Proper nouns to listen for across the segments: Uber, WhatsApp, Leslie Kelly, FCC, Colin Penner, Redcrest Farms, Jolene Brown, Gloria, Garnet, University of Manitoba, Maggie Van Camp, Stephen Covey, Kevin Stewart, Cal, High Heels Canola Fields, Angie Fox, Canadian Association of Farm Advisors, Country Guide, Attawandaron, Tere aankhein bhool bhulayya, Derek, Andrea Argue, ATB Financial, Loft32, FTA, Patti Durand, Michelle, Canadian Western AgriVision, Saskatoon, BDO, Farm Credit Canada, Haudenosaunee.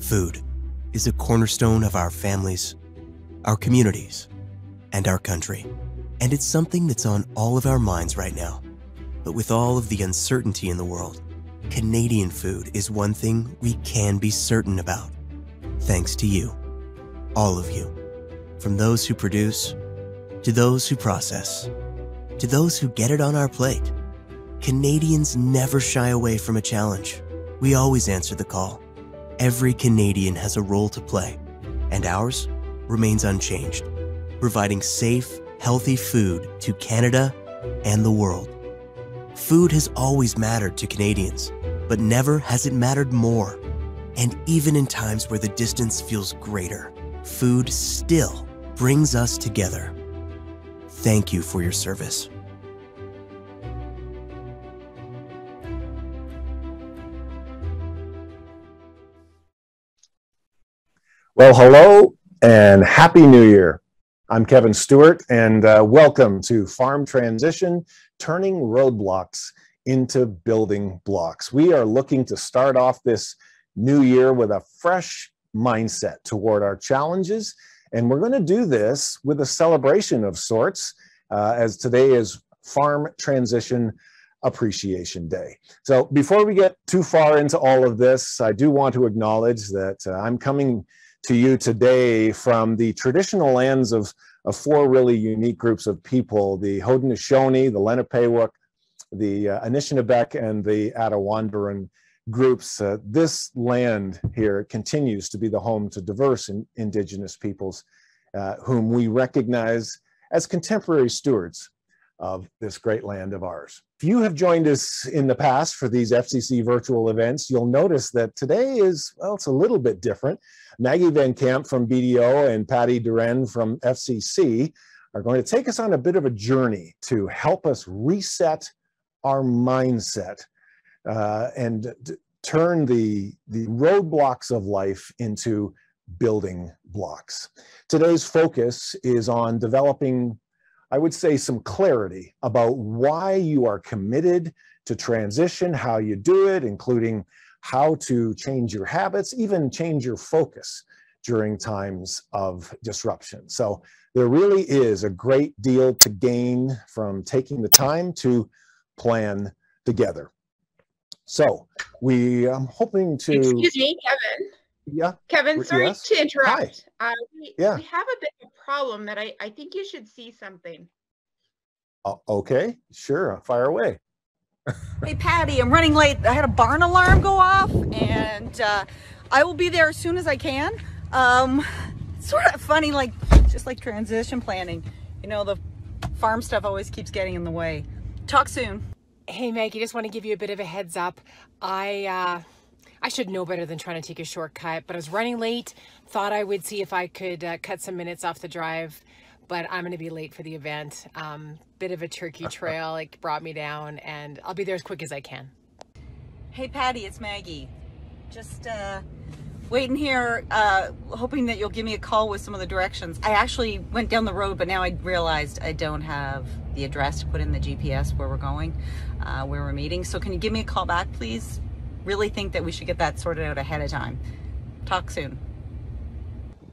Food is a cornerstone of our families, our communities, and our country. And it's something that's on all of our minds right now. But with all of the uncertainty in the world, Canadian food is one thing we can be certain about. Thanks to you, all of you, from those who produce, to those who process, to those who get it on our plate. Canadians never shy away from a challenge. We always answer the call. Every Canadian has a role to play, and ours remains unchanged, providing safe, healthy food to Canada and the world. Food has always mattered to Canadians, but never has it mattered more. And even in times where the distance feels greater, food still brings us together. Thank you for your service. Well, hello and Happy New Year. I'm Kevin Stewart, and welcome to Farm Transition, Turning Roadblocks into Building Blocks. We are looking to start off this new year with a fresh mindset toward our challenges, and we're going to do this with a celebration of sorts, as today is Farm Transition Appreciation Day. So before we get too far into all of this, I do want to acknowledge that I'm coming to you today from the traditional lands of four really unique groups of people: the Haudenosaunee, the Lenapewook, the Anishinaabek, and the Attawandaron groups. This land here continues to be the home to diverse Indigenous peoples whom we recognize as contemporary stewards of this great land of ours. If you have joined us in the past for these FCC virtual events, you'll notice that today is, well, it's a little bit different. Maggie Van Camp from BDO and Patti Durand from FCC are going to take us on a bit of a journey to help us reset our mindset and turn the roadblocks of life into building blocks. Today's focus is on developing, I would say, some clarity about why you are committed to transition, how you do it, including how to change your habits, even change your focus during times of disruption. So there really is a great deal to gain from taking the time to plan together. So we I'm hoping to— Excuse me, Kevin. Yeah. Kevin, sorry to interrupt. Hi. We have a bit of a problem that I think you should see something. Okay, sure, fire away. Hey, Patty, I'm running late. I had a barn alarm go off, and I will be there as soon as I can. It's sort of funny, like, just like transition planning. You know, the farm stuff always keeps getting in the way. Talk soon. Hey, Maggie, just want to give you a bit of a heads up. I should know better than trying to take a shortcut, but I was running late, thought I would see if I could cut some minutes off the drive, but I'm going to be late for the event. Bit of a turkey trail, like, brought me down, and I'll be there as quick as I can. Hey, Patty, it's Maggie. Just waiting here, hoping that you'll give me a call with some of the directions. I actually went down the road, but now I realized I don't have the address to put in the GPS where we're going, where we're meeting. So can you give me a call back, please? Really think that we should get that sorted out ahead of time. Talk soon.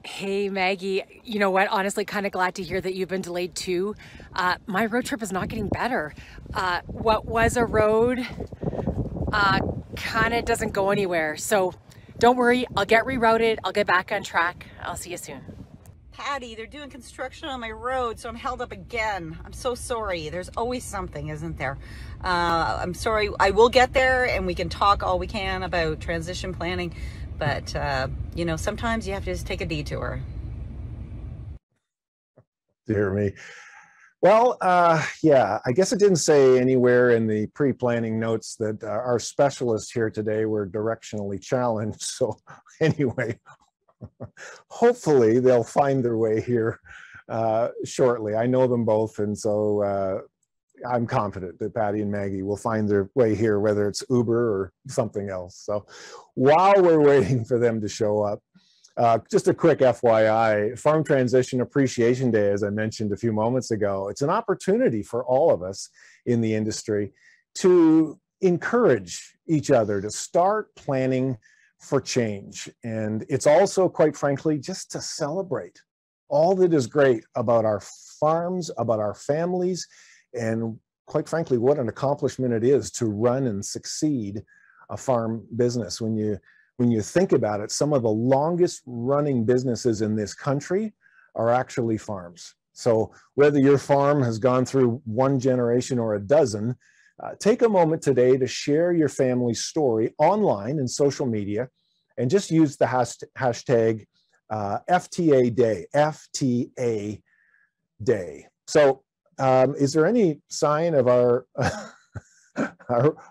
Hey, Maggie, you know what? Honestly, kind of glad to hear that you've been delayed too. My road trip is not getting better. What was a road kind of doesn't go anywhere. So don't worry, I'll get rerouted. I'll get back on track. I'll see you soon. Patty, they're doing construction on my road, so I'm held up again. I'm so sorry. There's always something, isn't there? I'm sorry. I will get there, and we can talk all we can about transition planning, but you know, sometimes you have to just take a detour. Dear me. Well, yeah, I guess it didn't say anywhere in the pre-planning notes that our specialists here today were directionally challenged. So anyway, hopefully they'll find their way here shortly. I know them both, and so I'm confident that Patty and Maggie will find their way here, whether it's Uber or something else. So while we're waiting for them to show up, just a quick FYI, Farm Transition Appreciation Day, as I mentioned a few moments ago, it's an opportunity for all of us in the industry to encourage each other to start planning for change. And it's also, quite frankly, just to celebrate all that is great about our farms, about our families, and quite frankly, what an accomplishment it is to run and succeed a farm business. When you think about it, some of the longest running businesses in this country are actually farms. So whether your farm has gone through one generation or a dozen, take a moment today to share your family's story online and social media, and just use the hashtag FTA Day, FTA Day. So is there any sign of our,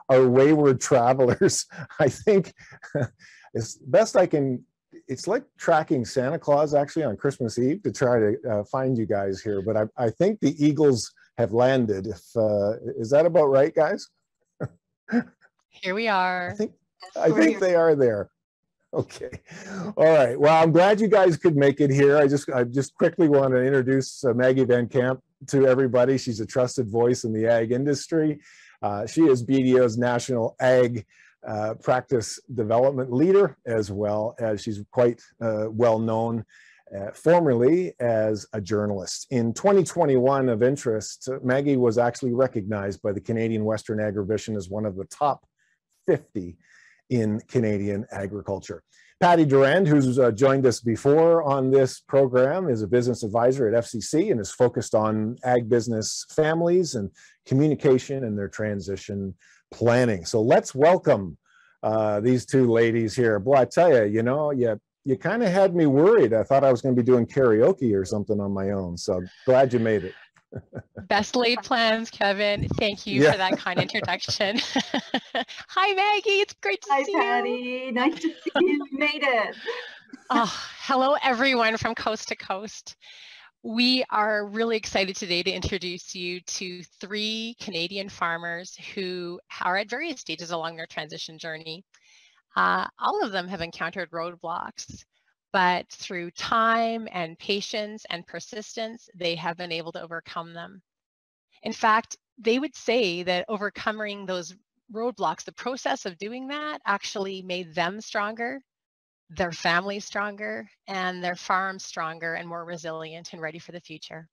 our wayward travelers? I think as best I can, it's like tracking Santa Claus actually on Christmas Eve to try to find you guys here, but I think the Eagles have landed. If is that about right, guys? Here we are. I think they are there. Okay. All right. Well, I'm glad you guys could make it here. I just quickly want to introduce Maggie Van Camp to everybody. She's a trusted voice in the ag industry. She is BDO's National Ag Practice Development Leader, as well as she's quite well known formerly as a journalist. In 2021, of interest, Maggie was actually recognized by the Canadian Western AgriVision as one of the top 50 in Canadian agriculture. Patti Durand, who's joined us before on this program, is a business advisor at FCC and is focused on ag business families and communication and their transition planning. So let's welcome these two ladies here. Boy, I tell you, you kind of had me worried. I thought I was going to be doing karaoke or something on my own. So glad you made it. Best laid plans, Kevin. Thank you for that kind introduction. Hi, Maggie. It's great to see you. Hi, Patty. Nice to see you. We made it. Hello, everyone from coast to coast. We are really excited today to introduce you to three Canadian farmers who are at various stages along their transition journey. All of them have encountered roadblocks, but through time and patience and persistence, they have been able to overcome them. In fact, they would say that overcoming those roadblocks, the process of doing that, actually made them stronger, their family stronger, and their farm stronger and more resilient and ready for the future.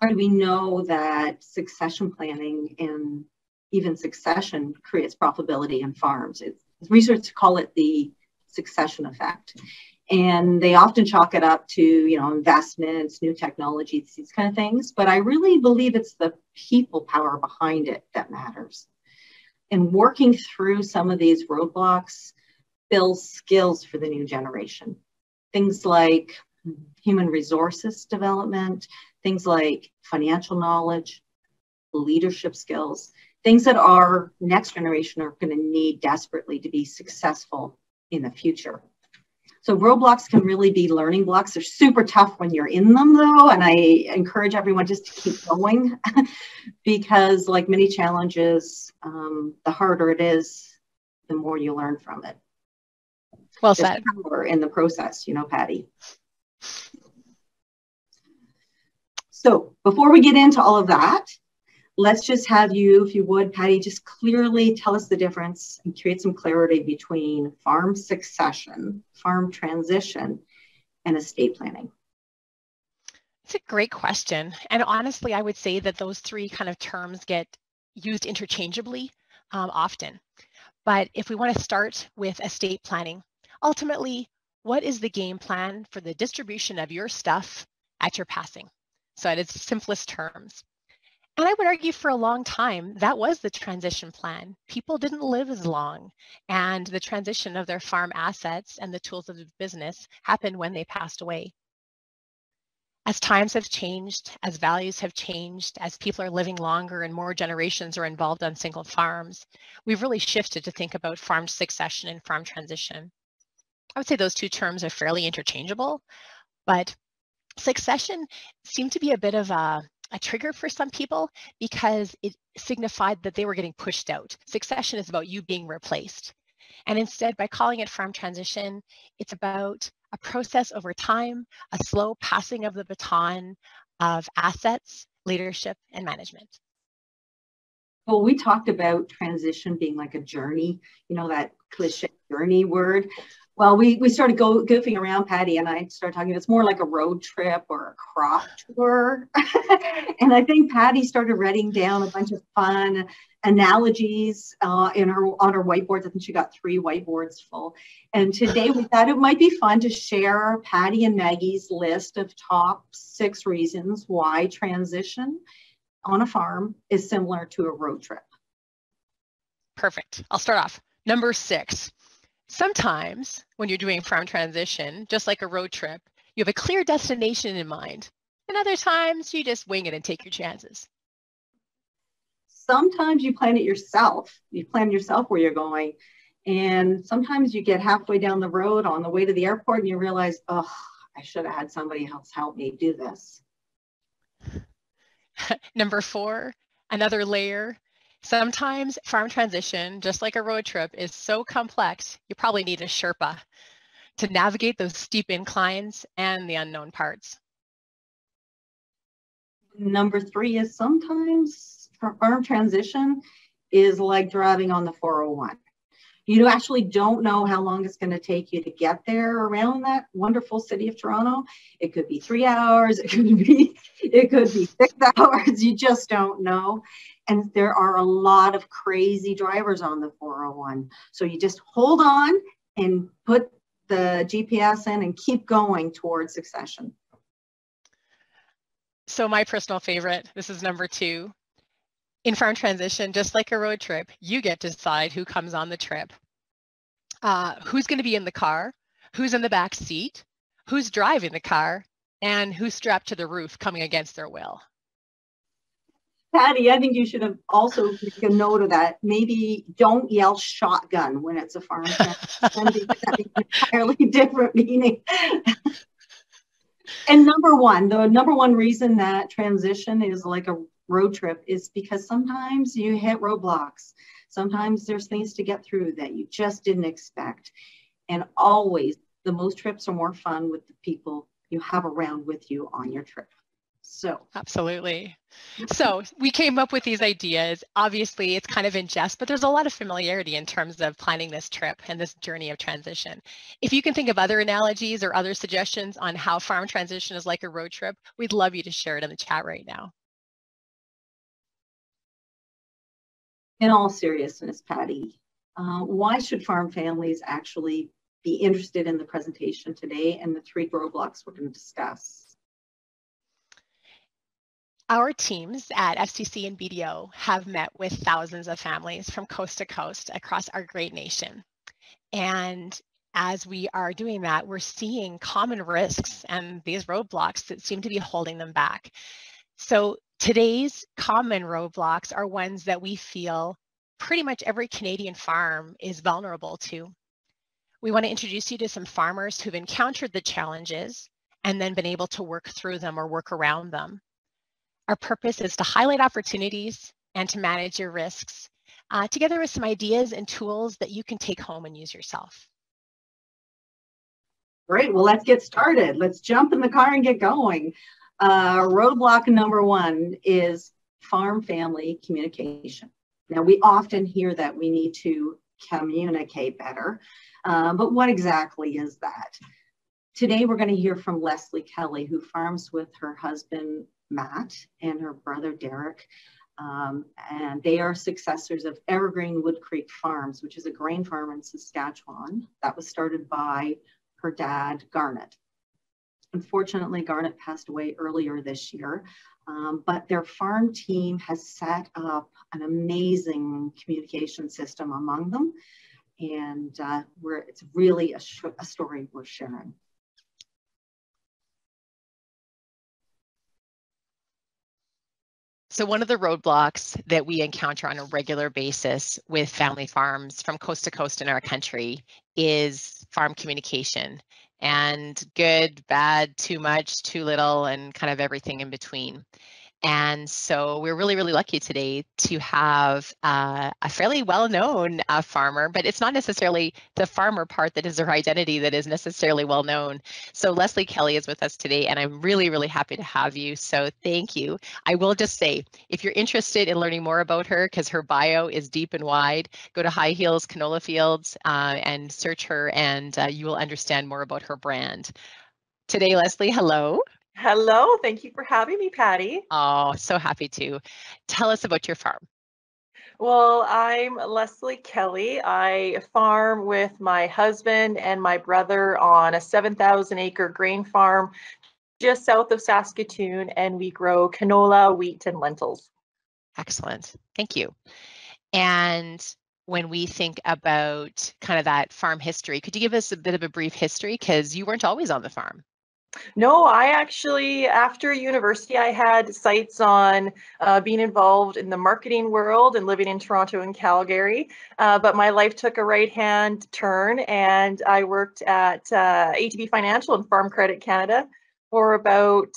How do we know that succession planning and even succession creates profitability in farms? Researchers call it the succession effect. And they often chalk it up to, investments, new technologies, these kind of things. But I really believe it's the people power behind it that matters. And working through some of these roadblocks builds skills for the new generation. Things like human resources development, things like financial knowledge, leadership skills, things that our next generation are going to need desperately to be successful in the future. So roadblocks can really be learning blocks. They're super tough when you're in them, though, and I encourage everyone just to keep going because, like many challenges, the harder it is, the more you learn from it. Well said. There's power in the process, Patty. So before we get into all of that, let's just have you, if you would, Patty, just clearly tell us the difference and create some clarity between farm succession, farm transition, and estate planning. It's a great question. And honestly, I would say that those three kind of terms get used interchangeably often. But if we want to start with estate planning, ultimately, what is the game plan for the distribution of your stuff at your passing? So at its simplest terms. And I would argue for a long time, that was the transition plan. People didn't live as long, and the transition of their farm assets and the tools of the business happened when they passed away. As times have changed, as values have changed, as people are living longer and more generations are involved on single farms, we've really shifted to think about farm succession and farm transition. I would say those two terms are fairly interchangeable, but succession seemed to be a bit of a trigger for some people because it signified that they were getting pushed out. Succession is about you being replaced. And instead, by calling it farm transition, it's about a process over time, a slow passing of the baton of assets, leadership, and management. Well, we talked about transition being like a journey, that cliche journey word. Well, we started goofing around, Patty and I started talking. It's more like a road trip or a crop tour. And I think Patty started writing down a bunch of fun analogies on her whiteboards. I think she got 3 whiteboards full. And today we thought it might be fun to share Patty and Maggie's list of top 6 reasons why transition on a farm is similar to a road trip. Perfect. I'll start off. Number 6. Sometimes when you're doing farm transition, just like a road trip, you have a clear destination in mind. And other times you just wing it and take your chances. Sometimes you plan it yourself. You plan yourself where you're going. And sometimes you get halfway down the road on the way to the airport and you realize, oh, I should have had somebody else help me do this. Number 4, another layer. Sometimes farm transition, just like a road trip, is so complex, you probably need a Sherpa to navigate those steep inclines and the unknown parts. Number 3 is sometimes farm transition is like driving on the 401. You actually don't know how long it's going to take you to get there around that wonderful city of Toronto. It could be 3 hours. It could be 6 hours. You just don't know. And there are a lot of crazy drivers on the 401. So you just hold on and put the GPS in and keep going towards succession. So my personal favorite, this is number 2. In farm transition, just like a road trip, you get to decide who comes on the trip, who's going to be in the car, who's in the back seat, who's driving the car, and who's strapped to the roof coming against their will. Patty, I think you should have also taken note of that. Maybe don't yell shotgun when it's a farm transition. That's an entirely different meaning. And the number one reason that transition is like a road trip is because sometimes you hit roadblocks. Sometimes there's things to get through that you just didn't expect. And always, the most trips are more fun with the people you have around with you on your trip. So absolutely. So we came up with these ideas. Obviously, it's kind of in jest, but there's a lot of familiarity in terms of planning this trip and this journey of transition. If you can think of other analogies or other suggestions on how farm transition is like a road trip, we'd love you to share it in the chat right now. In all seriousness, Patty, why should farm families actually be interested in the presentation today and the 3 roadblocks we're going to discuss? Our teams at FCC and BDO have met with thousands of families from coast to coast across our great nation. And as we are doing that, we're seeing common risks and these roadblocks that seem to be holding them back. So today's common roadblocks are ones that we feel pretty much every Canadian farm is vulnerable to. We want to introduce you to some farmers who've encountered the challenges and then been able to work through them or work around them. Our purpose is to highlight opportunities and to manage your risks, together with some ideas and tools that you can take home and use yourself. Great, well, let's get started. Let's jump in the car and get going. Roadblock number 1 is farm family communication. Now, we often hear that we need to communicate better, but what exactly is that? Today, we're going to hear from Leslie Kelly, who farms with her husband, Matt, and her brother, Derek, and they are successors of Evergreen Wood Creek Farms, which is a grain farm in Saskatchewan that was started by her dad, Garnet. Unfortunately, Garnet passed away earlier this year, but their farm team has set up an amazing communication system among them, and it's really a story worth sharing. So one of the roadblocks that we encounter on a regular basis with family farms from coast to coast in our country is farm communication. And good, bad, too much, too little, and kind of everything in between. And so we're really, really lucky today to have a fairly well-known farmer, but it's not necessarily the farmer part that is her identity that is necessarily well-known. So Leslie Kelly is with us today, and I'm really, really happy to have you. So thank you. I will just say, if you're interested in learning more about her, because her bio is deep and wide, go to High Heels Canola Fields and search her, and you will understand more about her brand. Today, Leslie, hello. Hello, thank you for having me, Patty. Oh, so happy to. Tell us about your farm. Well, I'm Leslie Kelly. I farm with my husband and my brother on a 7,000 acre grain farm just south of Saskatoon, and we grow canola, wheat, and lentils. Excellent, thank you. And when we think about kind of that farm history, could you give us a bit of a brief history? Because you weren't always on the farm. No, I actually, after university, I had sights on being involved in the marketing world and living in Toronto and Calgary, but my life took a right-hand turn, and I worked at ATB Financial and Farm Credit Canada for about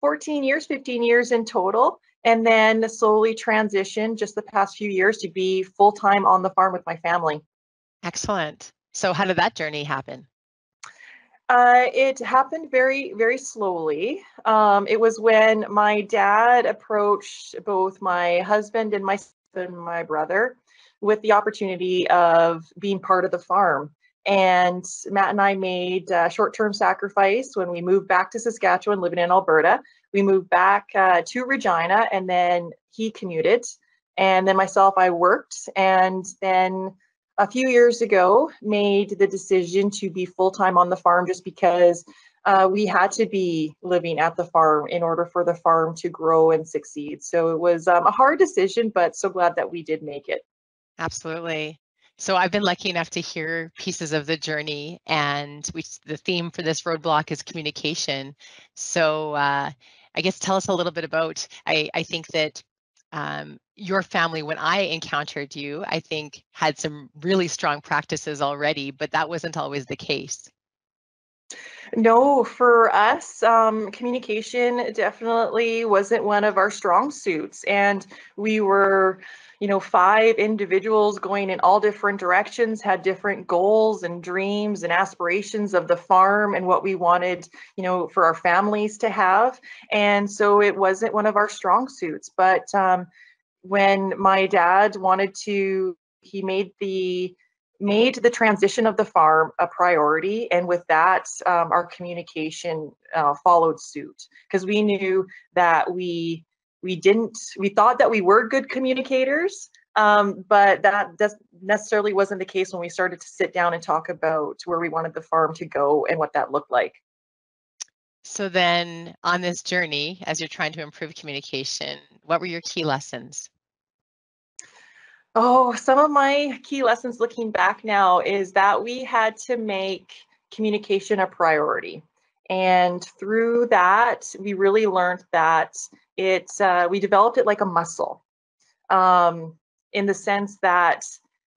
15 years in total, and then slowly transitioned just the past few years to be full-time on the farm with my family. Excellent. So how did that journey happen? It happened very, very slowly. It was when my dad approached both my husband and my brother with the opportunity of being part of the farm. And Matt and I made a short-term sacrifice when we moved back to Saskatchewan, living in Alberta. We moved back to Regina, and then he commuted. And then myself, I worked, and then a few years ago, made the decision to be full-time on the farm just because we had to be living at the farm in order for the farm to grow and succeed. So it was a hard decision, but so glad that we did make it. Absolutely. So I've been lucky enough to hear pieces of the journey, and the theme for this roadblock is communication. So I guess tell us a little bit about, I think that your family, when I encountered you, I think had some really strong practices already, but that wasn't always the case. No, for us, communication definitely wasn't one of our strong suits. And we were, you know, 5 individuals going in all different directions, had different goals and dreams and aspirations of the farm and what we wanted, you know, for our families to have. And so it wasn't one of our strong suits. But when my dad wanted to, he made the transition of the farm a priority, and with that our communication followed suit, because we knew that we thought that we were good communicators, but that necessarily wasn't the case when we started to sit down and talk about where we wanted the farm to go and what that looked like. So then on this journey, as you're trying to improve communication, what were your key lessons? Oh, some of my key lessons looking back now is that we had to make communication a priority. And through that, we really learned that we developed it like a muscle, in the sense that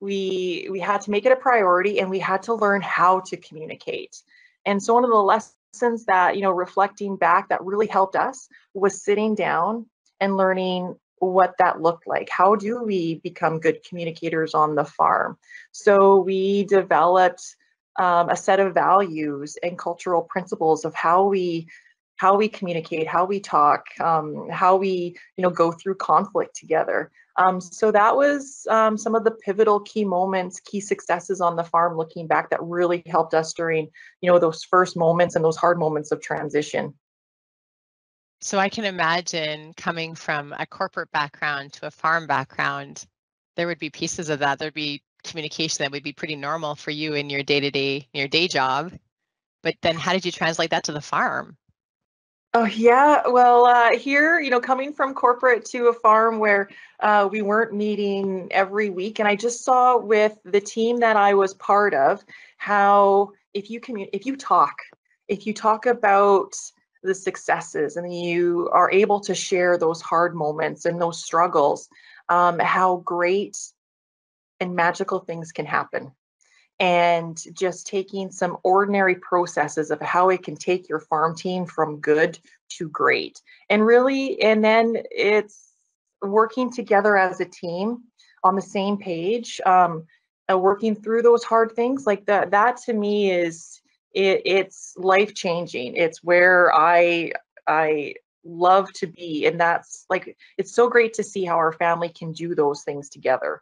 we had to make it a priority, and we had to learn how to communicate. And so one of the lessons that, you know, reflecting back that really helped us was sitting down and learning what that looked like. How do we become good communicators on the farm? So we developed a set of values and cultural principles of how we communicate, how we talk, how we, you know, go through conflict together. So that was some of the pivotal key moments, key successes on the farm looking back that really helped us during, you know, those first moments and those hard moments of transition. So I can imagine coming from a corporate background to a farm background, there would be pieces of that. There'd be communication that would be pretty normal for you in your day-to-day, your day job. But then how did you translate that to the farm? Oh, yeah. Well, here, you know, coming from corporate to a farm where we weren't meeting every week. And I just saw with the team that I was part of, how if you talk about the successes, and you are able to share those hard moments and those struggles, how great and magical things can happen. And just taking some ordinary processes of how it can take your farm team from good to great. And really, and then it's working together as a team on the same page, working through those hard things like that. That to me is, it's life changing. It's where I love to be. And that's like, it's so great to see how our family can do those things together.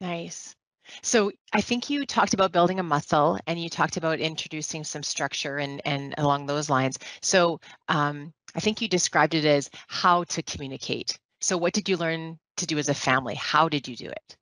Nice. So I think you talked about building a muscle, and you talked about introducing some structure and along those lines. So I think you described it as how to communicate. So what did you learn to do as a family? How did you do it?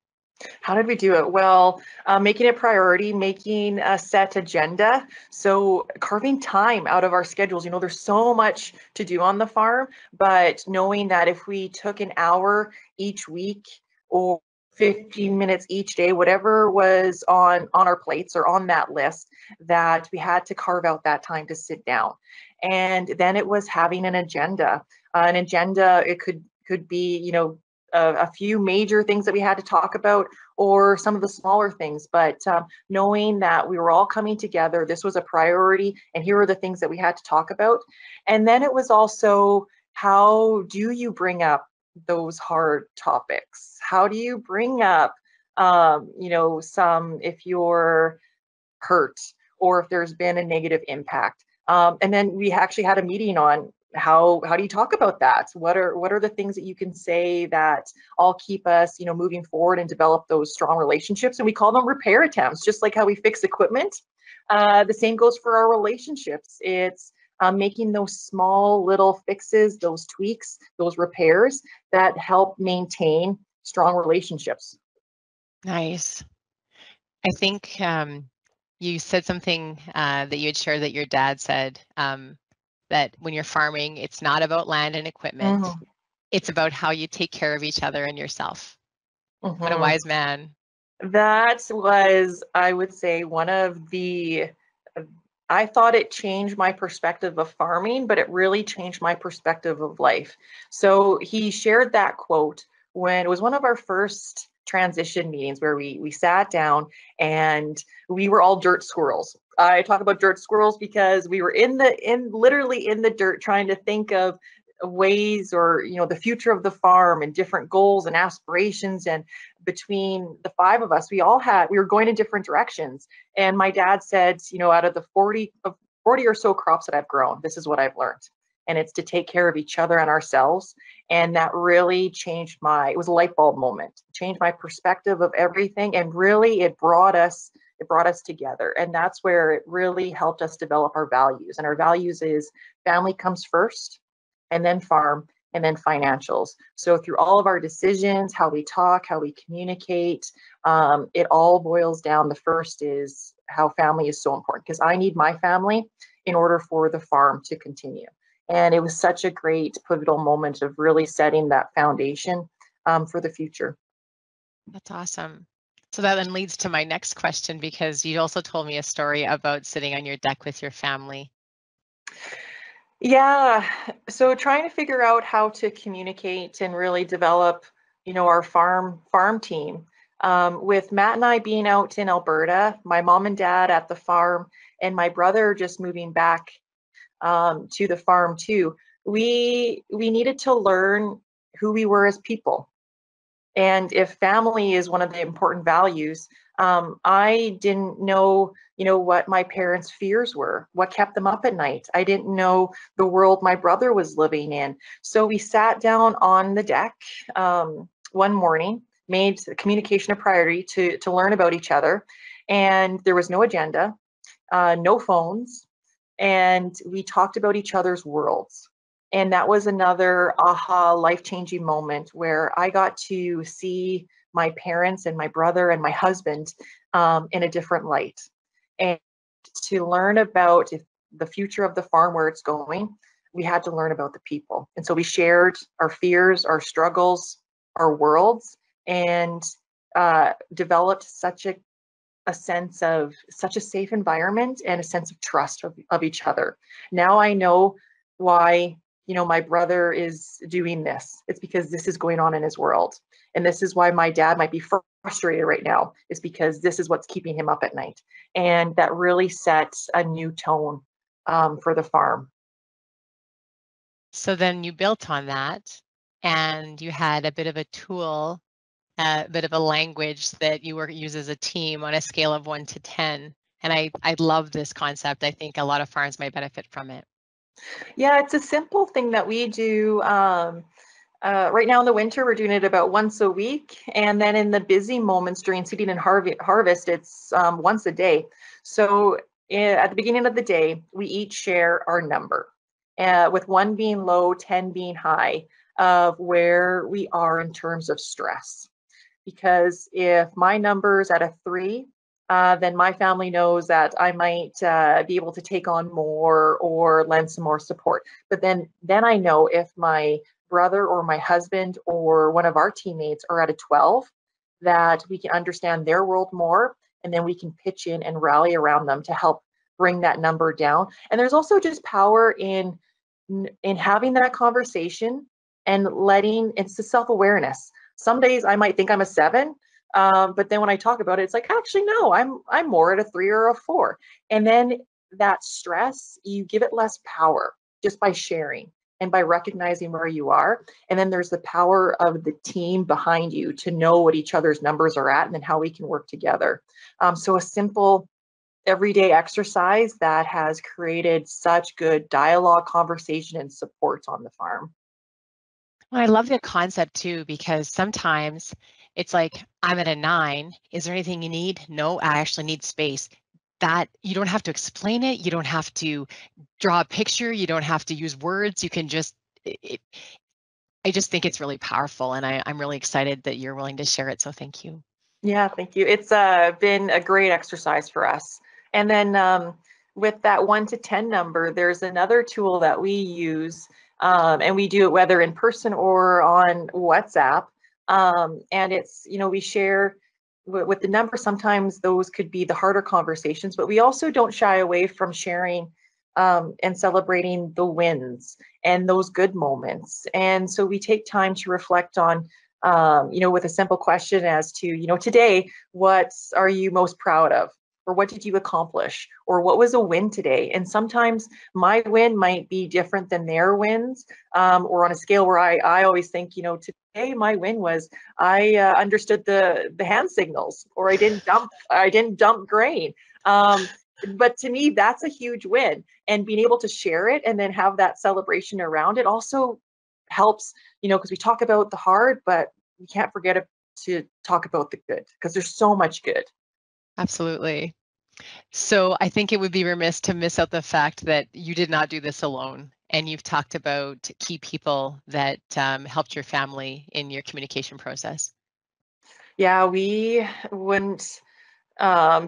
How did we do it? Well, making a priority, making a set agenda. So carving time out of our schedules. You know, there's so much to do on the farm, but knowing that if we took an hour each week or 15 minutes each day, whatever was on our plates or on that list, that we had to carve out that time to sit down. And then it was having an agenda. An agenda, it could be, you know, a few major things that we had to talk about or some of the smaller things, but knowing that we were all coming together, this was a priority, and here are the things that we had to talk about. And then it was also, how do you bring up those hard topics? How do you bring up, you know, some, if you're hurt or if there's been a negative impact? And then we actually had a meeting on how do you talk about that? What are the things that you can say that all keep us, you know, moving forward and develop those strong relationships? And we call them repair attempts, just like how we fix equipment. The same goes for our relationships. It's making those small little fixes, those tweaks, those repairs that help maintain strong relationships. Nice. I think you said something that you had shared that your dad said, that when you're farming, it's not about land and equipment. Mm-hmm. It's about how you take care of each other and yourself. Mm-hmm. What a wise man. That was, I would say, one of the, I thought it changed my perspective of farming, but it really changed my perspective of life. So he shared that quote when it was one of our first transition meetings where we sat down and we were all dirt squirrels. I talk about dirt squirrels because we were literally in the dirt trying to think of ways or, you know, the future of the farm and different goals and aspirations. And between the five of us, we were going in different directions. And my dad said, you know, out of the 40 or so crops that I've grown, this is what I've learned. And it's to take care of each other and ourselves. And that really changed it was a light bulb moment, changed my perspective of everything. And really it brought us together. And that's where it really helped us develop our values. And our values is family comes first, and then farm, and then financials. So through all of our decisions, how we talk, how we communicate, it all boils down. The first is how family is so important, because I need my family in order for the farm to continue. And it was such a great pivotal moment of really setting that foundation for the future. That's awesome. So that then leads to my next question, because you also told me a story about sitting on your deck with your family. Yeah, so trying to figure out how to communicate and really develop, you know, our farm team. With Matt and I being out in Alberta, my mom and dad at the farm, and my brother just moving back to the farm too, we needed to learn who we were as people. And if family is one of the important values, I didn't know, you know, what my parents' fears were, what kept them up at night. I didn't know the world my brother was living in. So we sat down on the deck one morning, made communication a priority to learn about each other. And there was no agenda, no phones, and we talked about each other's worlds. And that was another aha, life-changing moment where I got to see my parents and my brother and my husband in a different light, and to learn about if the future of the farm, where it's going, we had to learn about the people. And so we shared our fears, our struggles, our worlds, and developed such a sense of such a safe environment and a sense of trust of each other. Now I know why, you know, my brother is doing this. It's because this is going on in his world. And this is why my dad might be frustrated right now, is because this is what's keeping him up at night. And that really sets a new tone for the farm. So then you built on that and you had a bit of a tool, a bit of a language that you use as a team on a scale of 1 to 10. And I love this concept. I think a lot of farms might benefit from it. Yeah, it's a simple thing that we do. Right now in the winter, we're doing it about once a week. And then in the busy moments during seeding and harvest, it's once a day. So at the beginning of the day, we each share our number, with 1 being low, 10 being high, of where we are in terms of stress. Because if my number is at a 3, then my family knows that I might be able to take on more or lend some more support. But then I know if my brother or my husband or one of our teammates are at a 12, that we can understand their world more, and then we can pitch in and rally around them to help bring that number down. And there's also just power in having that conversation and letting, it's the self-awareness. Some days I might think I'm a 7, but then when I talk about it, it's like, actually, no, I'm more at a 3 or a 4. And then that stress, you give it less power just by sharing and by recognizing where you are. And then there's the power of the team behind you to know what each other's numbers are at and then how we can work together. So a simple everyday exercise that has created such good dialogue, conversation, and support on the farm. Well, I love the concept too, because sometimes it's like, I'm at a 9. Is there anything you need? No, I actually need space. That you don't have to explain it. You don't have to draw a picture. You don't have to use words. You can just, I just think it's really powerful. And I'm really excited that you're willing to share it. So thank you. Yeah, thank you. It's been a great exercise for us. And then with that 1 to 10 number, there's another tool that we use, and we do it whether in person or on WhatsApp. And it's, you know, we share with the number. Sometimes those could be the harder conversations, but we also don't shy away from sharing and celebrating the wins and those good moments. And so we take time to reflect on, you know, with a simple question as to, you know, today, what are you most proud of? Or what did you accomplish? Or what was a win today? And sometimes my win might be different than their wins, or on a scale where I always think, you know, today my win was I understood the hand signals, or I didn't dump grain. But to me, that's a huge win. And being able to share it and then have that celebration around it also helps, you know, because we talk about the hard, but we can't forget to talk about the good, because there's so much good. Absolutely. So I think it would be remiss to miss out the fact that you did not do this alone, and you've talked about key people that helped your family in your communication process. Yeah, we wouldn't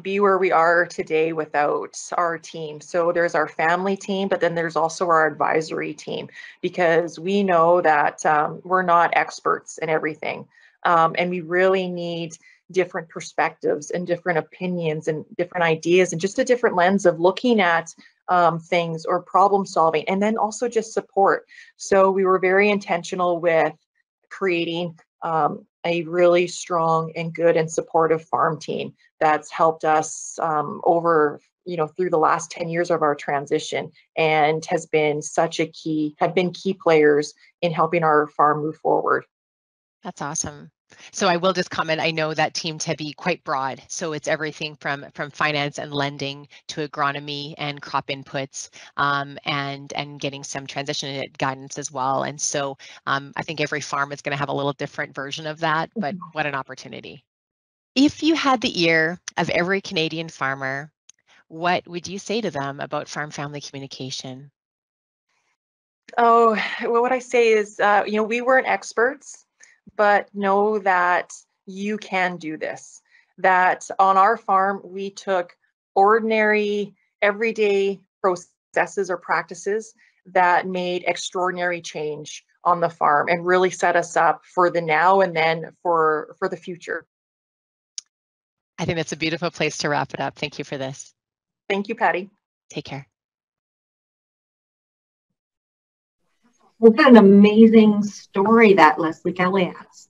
be where we are today without our team. So there's our family team, but then there's also our advisory team, because we know that we're not experts in everything, and we really need different perspectives and different opinions and different ideas and just a different lens of looking at things or problem solving, and then also just support. So we were very intentional with creating a really strong and good and supportive farm team that's helped us over, you know, through the last 10 years of our transition, and has been such a have been key players in helping our farm move forward. That's awesome. So I will just comment, I know that team to be quite broad. So it's everything from finance and lending to agronomy and crop inputs, and getting some transition guidance as well. And so I think every farm is going to have a little different version of that, but what an opportunity. If you had the ear of every Canadian farmer, what would you say to them about farm family communication? Oh, well, what I say is, you know, we weren't experts, but know that you can do this, that on our farm, we took ordinary, everyday processes or practices that made extraordinary change on the farm and really set us up for the now and then for the future. I think that's a beautiful place to wrap it up. Thank you for this. Thank you, Patti. Take care. What an amazing story that Leslie Kelly has.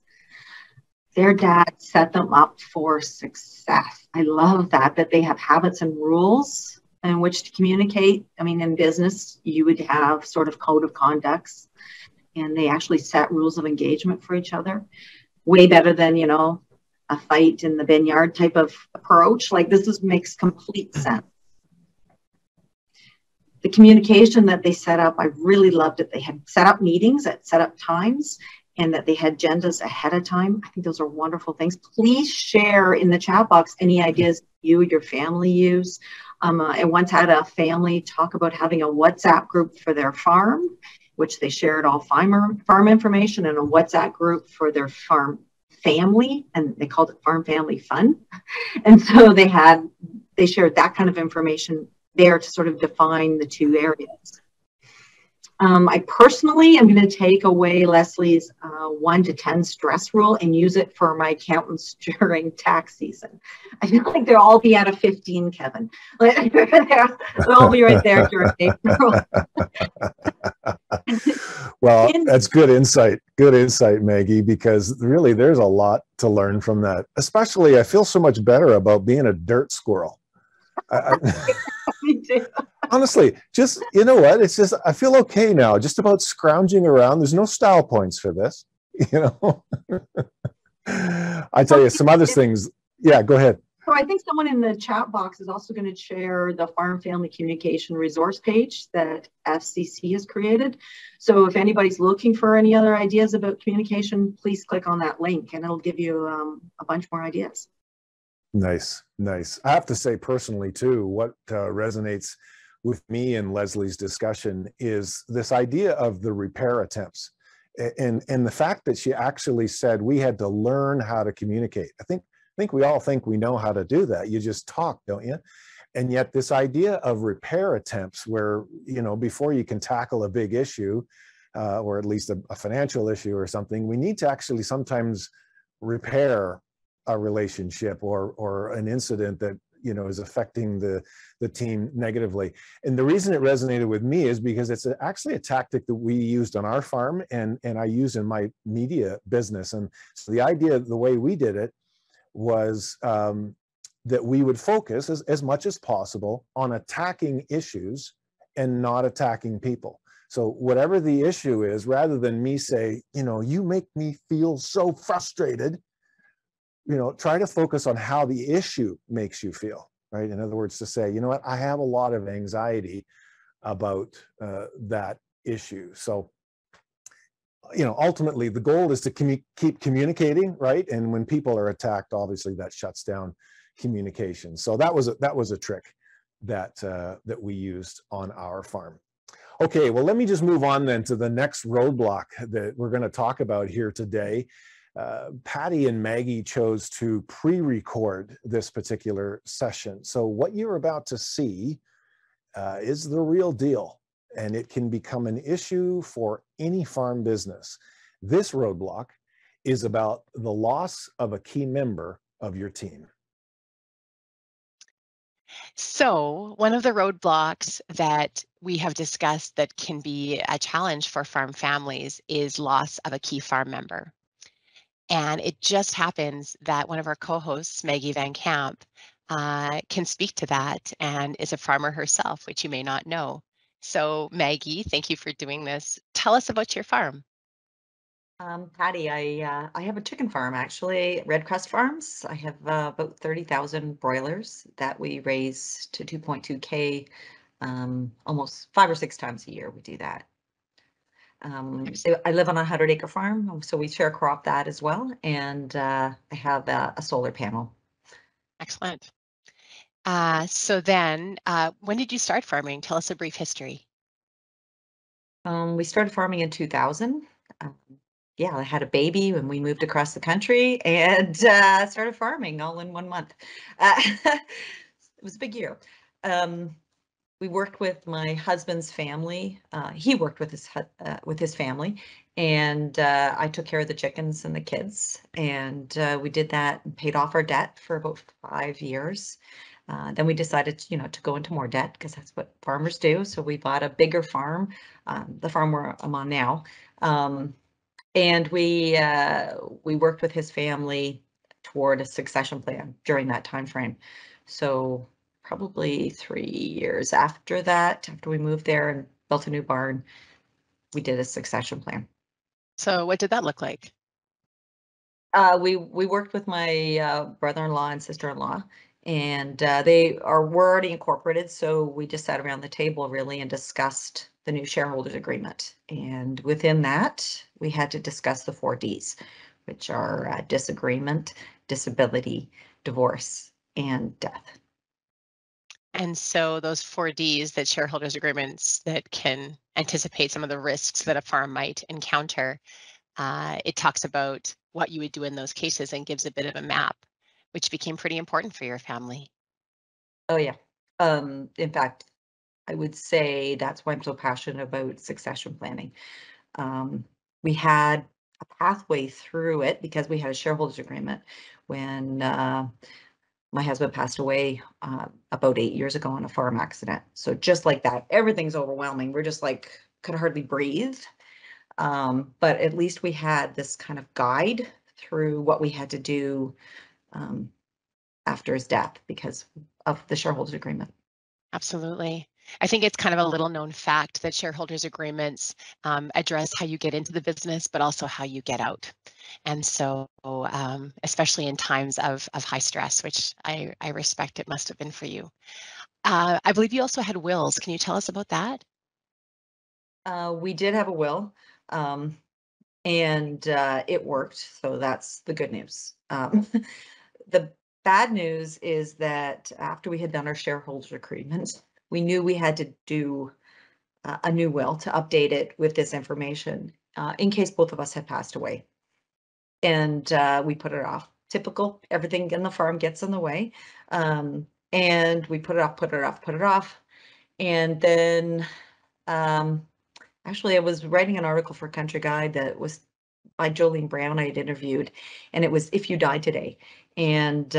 Their dad set them up for success. I love that they have habits and rules in which to communicate. I mean, in business, you would have sort of code of conducts, and they actually set rules of engagement for each other. Way better than, you know, a fight in the vineyard type of approach. Like, this is, makes complete sense. The communication that they set up, I really loved it. They had set up meetings at set up times, and that they had agendas ahead of time. I think those are wonderful things. Please share in the chat box any ideas you and your family use. I once had a family talk about having a WhatsApp group for their farm, which they shared all farm information, and a WhatsApp group for their farm family, and they called it Farm Family Fun. And so they shared that kind of information there to sort of define the two areas. I personally am going to take away Leslie's 1 to 10 stress rule and use it for my accountants during tax season. I feel like they'll all be out of 15, Kevin. They'll all be right there during April. Well, that's good insight. Good insight, Maggie, because really there's a lot to learn from that. Especially, I feel so much better about being a dirt squirrel. Honestly, just, you know what, it's just, I feel okay now, just about scrounging around. There's no style points for this, you know. I tell you some other things. Yeah, go ahead. So I think someone in the chat box is also going to share the Farm Family Communication Resource page that FCC has created. So if anybody's looking for any other ideas about communication, please click on that link and it'll give you a bunch more ideas. Nice, nice. I have to say personally too, what resonates with me and Leslie's discussion is this idea of the repair attempts, and the fact that she actually said we had to learn how to communicate. I think we all think we know how to do that. You just talk, don't you? And yet this idea of repair attempts where, you know, before you can tackle a big issue or at least a financial issue or something, we need to actually sometimes repair a relationship or an incident that, you know, is affecting the team negatively. And the reason it resonated with me is because it's actually a tactic that we used on our farm and I use in my media business. And so the idea, the way we did it was that we would focus as much as possible on attacking issues and not attacking people. So whatever the issue is, rather than me say, you know, you make me feel so frustrated, you know, try to focus on how the issue makes you feel, right? In other words, to say, you know what, I have a lot of anxiety about that issue. So, you know, ultimately the goal is to keep communicating, right? And when people are attacked, obviously that shuts down communication. So that was a trick that, that we used on our farm. Okay, well, let me just move on then to the next roadblock that we're gonna talk about here today. Patti and Maggie chose to pre-record this particular session. So what you're about to see is the real deal, and it can become an issue for any farm business. This roadblock is about the loss of a key member of your team. So one of the roadblocks that we have discussed that can be a challenge for farm families is loss of a key farm member. And it just happens that one of our co-hosts, Maggie Van Camp, can speak to that and is a farmer herself, which you may not know. So Maggie, thank you for doing this. Tell us about your farm. Patti, I have a chicken farm, actually, Redcrest Farms. I have about 30,000 broilers that we raise to 2.2K almost 5 or 6 times a year. We do that. I live on a 100-acre farm, so we share crop that as well, and I have a solar panel. Excellent. So then, when did you start farming? Tell us a brief history. We started farming in 2000. Yeah, I had a baby when we moved across the country and started farming all in 1 month. It was a big year. We worked with my husband's family. He worked with his family, and I took care of the chickens and the kids. And we did that and paid off our debt for about 5 years. Then we decided, you know, to go into more debt because that's what farmers do. So we bought a bigger farm, the farm where I'm on now, and we worked with his family toward a succession plan during that time frame. So probably 3 years after that, after we moved there and built a new barn, we did a succession plan. So what did that look like? We worked with my brother-in-law and sister-in-law, and they were already incorporated. So we just sat around the table really and discussed the new shareholders agreement. And within that, we had to discuss the 4 Ds, which are disagreement, disability, divorce, and death. And so those 4 Ds, that shareholders agreements that can anticipate some of the risks that a farm might encounter, it talks about what you would do in those cases and gives a bit of a map, which became pretty important for your family. Oh, yeah. In fact, I would say that's why I'm so passionate about succession planning. We had a pathway through it because we had a shareholders agreement when my husband passed away about 8 years ago in a farm accident. So just like that, everything's overwhelming. We're just like, could hardly breathe. But at least we had this kind of guide through what we had to do after his death because of the shareholders agreement. Absolutely. I think it's kind of a little known fact that shareholders agreements address how you get into the business, but also how you get out. And so especially in times of high stress, which I respect it must have been for you. I believe you also had wills. Can you tell us about that? We did have a will and it worked. So that's the good news. The bad news is that after we had done our shareholders agreement, we knew we had to do a new will to update it with this information in case both of us had passed away. And we put it off. Typical, everything in the farm gets in the way. And we put it off. And then actually I was writing an article for Country Guide that was by Jolene Brown I had interviewed, and it was If You Die Today. And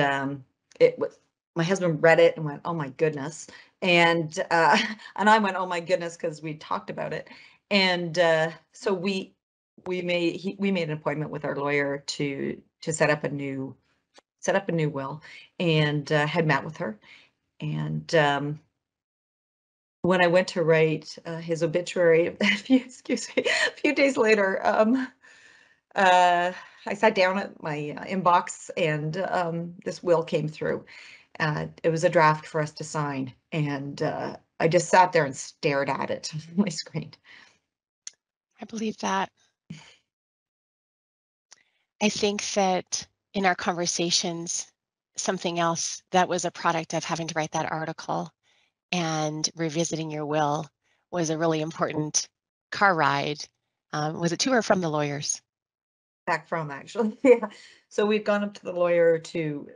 it was, my husband read it and went, oh my goodness. And I went, oh my goodness, because we talked about it. And so we made an appointment with our lawyer to set up a new will, and had met with her. And when I went to write his obituary, a few days later, I sat down at my inbox, and this will came through. It was a draft for us to sign, and I just sat there and stared at it on my screen. I believe that. I think that in our conversations, something else that was a product of having to write that article and revisiting your will was a really important car ride. Was it to or from the lawyers? Back from, actually. Yeah. So we'd gone up to the lawyer to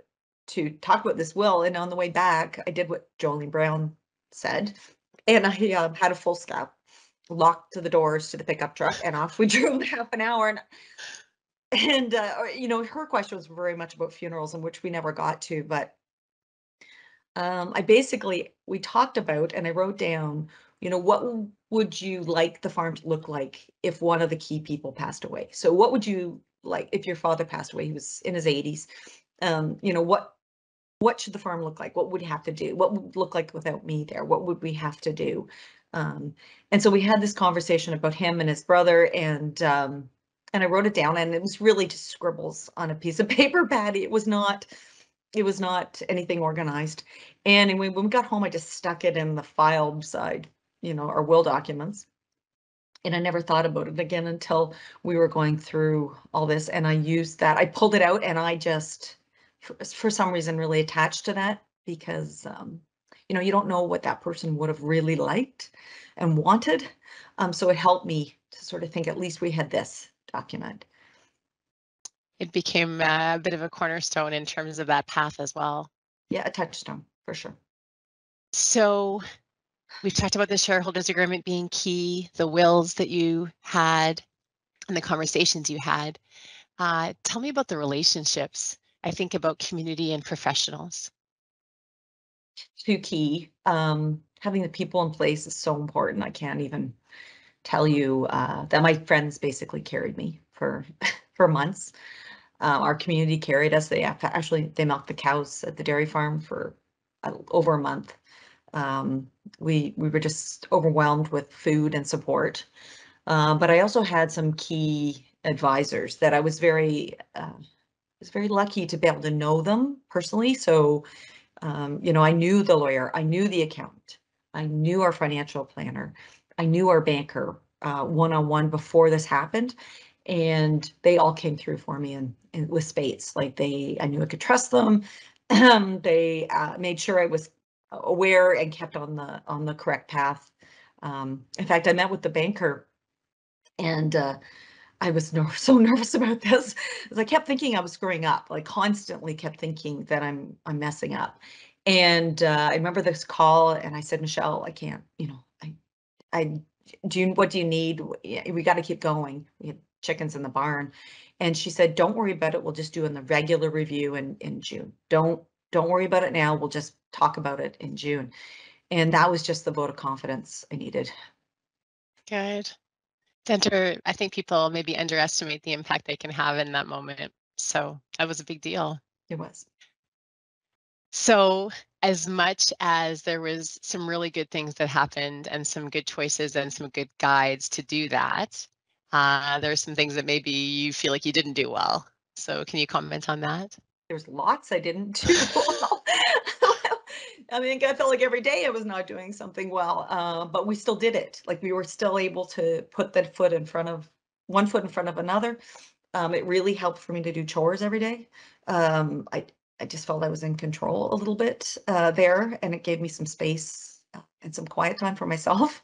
talk about this will, and on the way back, I did what Jolene Brown said, and I had a full scalp locked to the doors to the pickup truck, and off we drove half an hour. And you know, her question was very much about funerals, in which we never got to, but we talked about, and I wrote down, you know, what would you like the farm to look like if one of the key people passed away? So what would you like if your father passed away? He was in his 80s. You know, what should the farm look like? What would have to do? What would look like without me there? What would we have to do? And so we had this conversation about him and his brother, and I wrote it down, and it was really just scribbles on a piece of paper, Patti. It was not anything organized. And when we got home, I just stuck it in the file beside, you know, our will documents. And I never thought about it again until we were going through all this. And I used that, I pulled it out, and I just, for some reason, really attached to that, because you know, you don't know what that person would have really liked and wanted. So it helped me to sort of think, at least we had this document. It became a bit of a cornerstone in terms of that path as well. Yeah, a touchstone for sure. So we've talked about the shareholders agreement being key, the wills that you had, and the conversations you had. Tell me about the relationships. I think about community and professionals. Too key. Having the people in place is so important. I can't even tell you that my friends basically carried me for months. Our community carried us. They milked the cows at the dairy farm for over a month. We were just overwhelmed with food and support. But I also had some key advisors that I was very lucky to be able to know them personally. So, you know, I knew the lawyer, I knew the accountant, I knew our financial planner, I knew our banker one-on-one before this happened, and they all came through for me and with spades. Like I knew I could trust them. They made sure I was aware and kept on the correct path. In fact, I met with the banker, and I was so nervous about this because I kept thinking I was screwing up. Like constantly kept thinking that I'm messing up. And I remember this call, and I said, Michelle, I can't. You know, what do you need? We got to keep going. We had chickens in the barn. And she said, don't worry about it. We'll just do in the regular review in June. Don't worry about it now. We'll just talk about it in June. And that was just the vote of confidence I needed. Good. I think people maybe underestimate the impact they can have in that moment. So that was a big deal. It was. So as much as there was some really good things that happened and some good choices and some good guides to do that, there are some things that maybe you feel like you didn't do well. So can you comment on that? There's lots I didn't do well. I mean, I felt like every day I was not doing something well, but we still did it. Like we were still able to put that foot in front of one foot in front of another. It really helped for me to do chores every day. I just felt I was in control a little bit there, and it gave me some space and some quiet time for myself.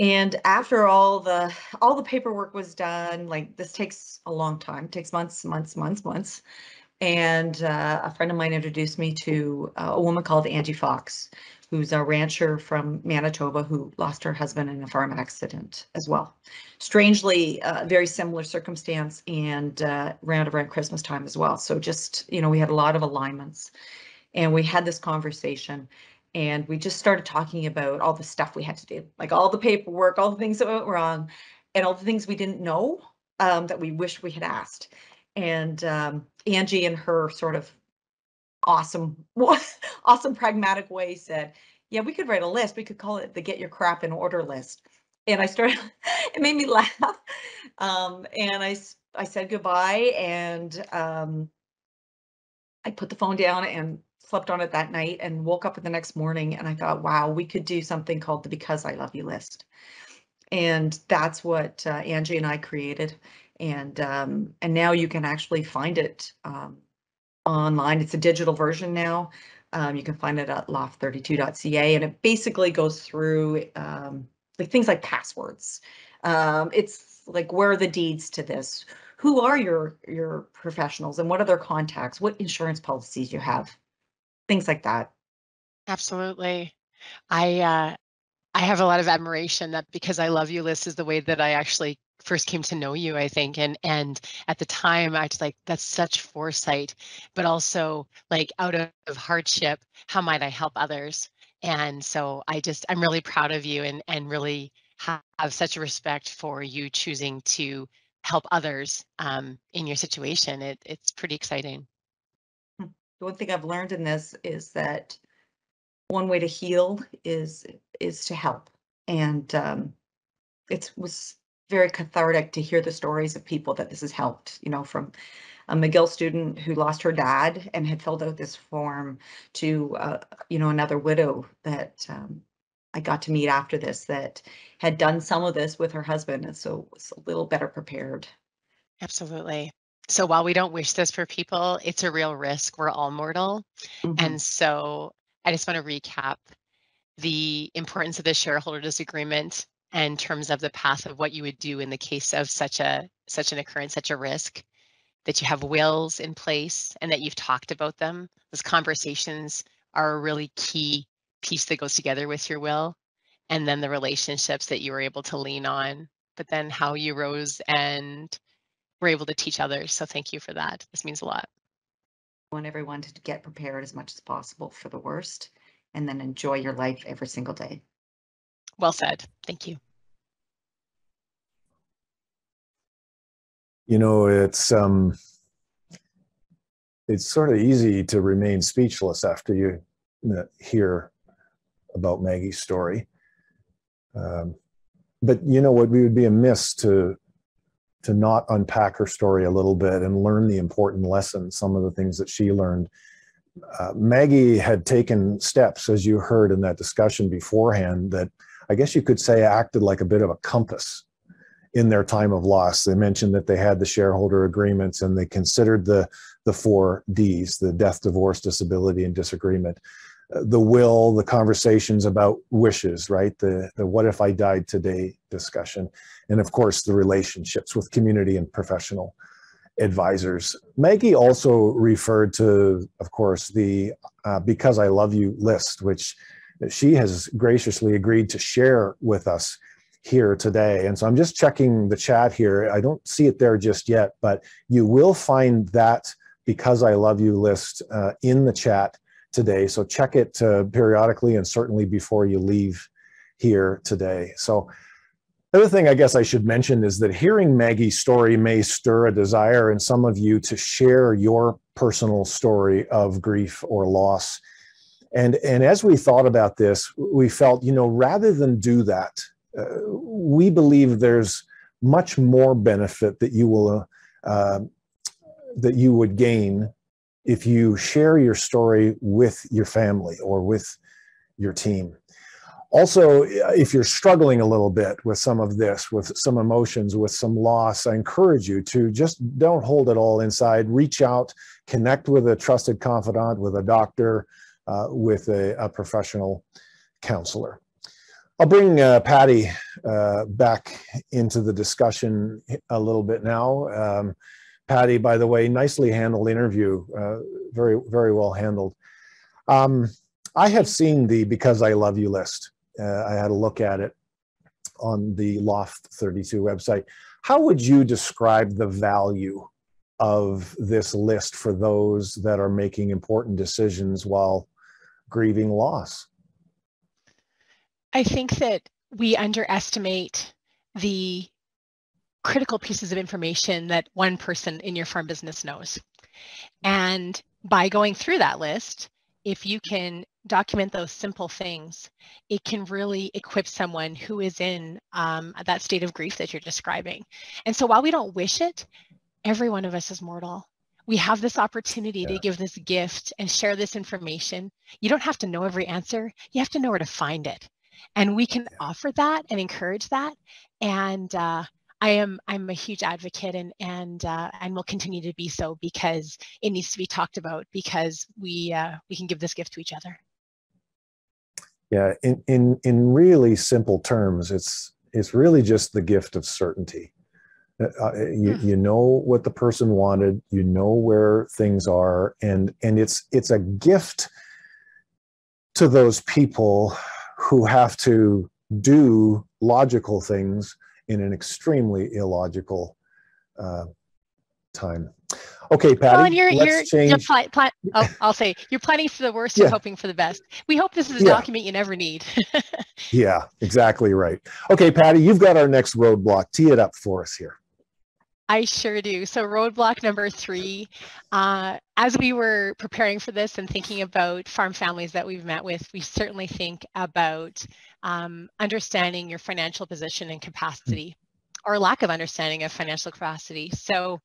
And after all the paperwork was done, like this takes a long time, it takes months. And a friend of mine introduced me to a woman called Angie Fox, who's a rancher from Manitoba who lost her husband in a farm accident as well. Strangely, very similar circumstance, and around Christmas time as well. So just, you know, we had a lot of alignments, and we had this conversation, and we just started talking about all the stuff we had to do, like all the paperwork, all the things that went wrong, and all the things we didn't know that we wish we had asked. And Angie, in her sort of awesome pragmatic way, said, yeah, we could write a list. We could call it the Get Your Crap in Order list. And I started, it made me laugh. And I said goodbye, and I put the phone down and slept on it that night and woke up the next morning, and I thought, wow, we could do something called the Because I Love You list. And that's what Angie and I created. And now you can actually find it online. It's a digital version now. You can find it at Loft32.ca, and it basically goes through like things like passwords. It's like, where are the deeds to this? Who are your professionals, and what are their contacts? What insurance policies you have? Things like that. Absolutely. I have a lot of admiration that Because I Love You list is the way that I actually first came to know you, I think, and at the time I was like, that's such foresight, but also like, out of hardship, how might I help others? And so I'm really proud of you, and really have such a respect for you choosing to help others in your situation. It's pretty exciting. The one thing I've learned in this is that one way to heal is to help, and it was very cathartic to hear the stories of people that this has helped, you know, from a McGill student who lost her dad and had filled out this form, to, you know, another widow that I got to meet after this that had done some of this with her husband, and so was a little better prepared. Absolutely. So while we don't wish this for people, it's a real risk. We're all mortal. Mm-hmm. And so I just want to recap the importance of the shareholders agreement in terms of the path of what you would do in the case of such an occurrence, such a risk, that you have wills in place and that you've talked about them. Those conversations are a really key piece that goes together with your will, and then the relationships that you were able to lean on, but then how you rose and were able to teach others. So thank you for that. This means a lot. I want everyone to get prepared as much as possible for the worst, and then enjoy your life every single day. Well said. Thank you. You know, it's it's sort of easy to remain speechless after you hear about Maggie's story. But you know what, we would be amiss to not unpack her story a little bit and learn the important lessons, some of the things that she learned. Maggie had taken steps, as you heard in that discussion beforehand, that I guess you could say acted like a bit of a compass in their time of loss. They mentioned that they had the shareholder agreements and they considered the four Ds, the death, divorce, disability, and disagreement. The will, the conversations about wishes, right? The what if I died today discussion. And of course, the relationships with community and professional advisors. Maggie also referred to, of course, the Because I Love You list, which she has graciously agreed to share with us here today. And so I'm just checking the chat here. I don't see it there just yet, but you will find that Because I Love You list in the chat today. So check it periodically and certainly before you leave here today. So the other thing I guess I should mention is that hearing Maggie's story may stir a desire in some of you to share your personal story of grief or loss. And as we thought about this, we felt, you know, rather than do that, we believe there's much more benefit that you will, that you would gain if you share your story with your family or with your team. Also, if you're struggling a little bit with some of this, with some emotions, with some loss, I encourage you to just don't hold it all inside. Reach out, connect with a trusted confidant, with a doctor, with a professional counselor. I'll bring Patti back into the discussion a little bit now. Patti, by the way, nicely handled interview, very, very well handled. I have seen the Because I Love You list. I had a look at it on the Loft32 website. How would you describe the value of this list for those that are making important decisions while grieving loss? I think that we underestimate the critical pieces of information that one person in your farm business knows. And by going through that list, if you can document those simple things, it can really equip someone who is in that state of grief that you're describing. And so while we don't wish it, every one of us is mortal. We have this opportunity to give this gift and share this information. You don't have to know every answer. You have to know where to find it. And we can offer that and encourage that. And I'm a huge advocate and will continue to be so, because it needs to be talked about, because we can give this gift to each other. Yeah, in really simple terms, it's really just the gift of certainty. You know what the person wanted, you know where things are, and it's a gift to those people who have to do logical things in an extremely illogical time. Okay, Patti, let's change. I'll say, you're planning for the worst and hoping for the best. We hope this is a document you never need. Yeah, exactly right. Okay, Patti, you've got our next roadblock. Tee it up for us here. I sure do. So roadblock number 3, as we were preparing for this and thinking about farm families that we've met with, we certainly think about understanding your financial position and capacity, or lack of understanding of financial capacity. So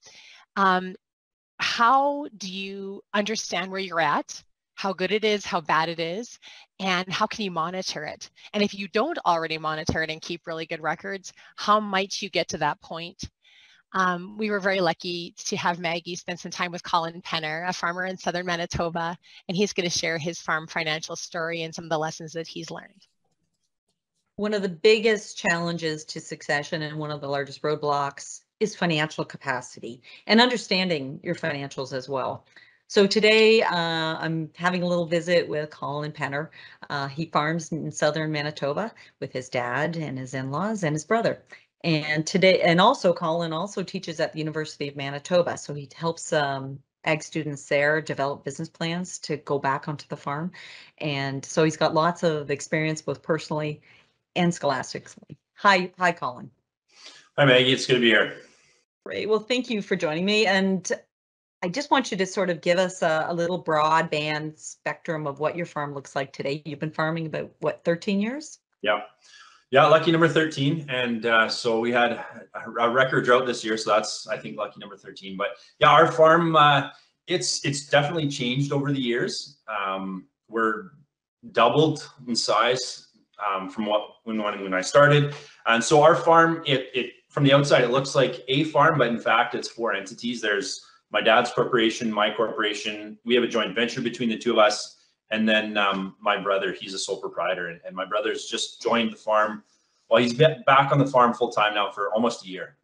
how do you understand where you're at, how good it is, how bad it is, and how can you monitor it? And if you don't already monitor it and keep really good records, how might you get to that point? We were very lucky to have Maggie spend some time with Colin Penner, a farmer in southern Manitoba, and he's going to share his farm financial story and some of the lessons that he's learned. One of the biggest challenges to succession and one of the largest roadblocks is financial capacity and understanding your financials as well. So today I'm having a little visit with Colin Penner. He farms in southern Manitoba with his dad and his in-laws and his brother. And today, and also Colin also teaches at the University of Manitoba. So he helps ag students there develop business plans to go back onto the farm. And so he's got lots of experience both personally and scholastically. Hi, Colin. Hi, Maggie, it's good to be here. Great, well, thank you for joining me. And I just want you to sort of give us a little broadband spectrum of what your farm looks like today. You've been farming about, what, 13 years? Yeah. Yeah, lucky number 13. And so we had a record drought this year. So that's, I think, lucky number 13. But yeah, our farm, it's definitely changed over the years. We're doubled in size from when I started. And so our farm, it from the outside, it looks like a farm, but in fact, it's four entities. There's my dad's corporation, my corporation. We have a joint venture between the two of us. And then my brother, he's a sole proprietor, and my brother's just joined the farm. Well, he's been back on the farm full time now for almost a year.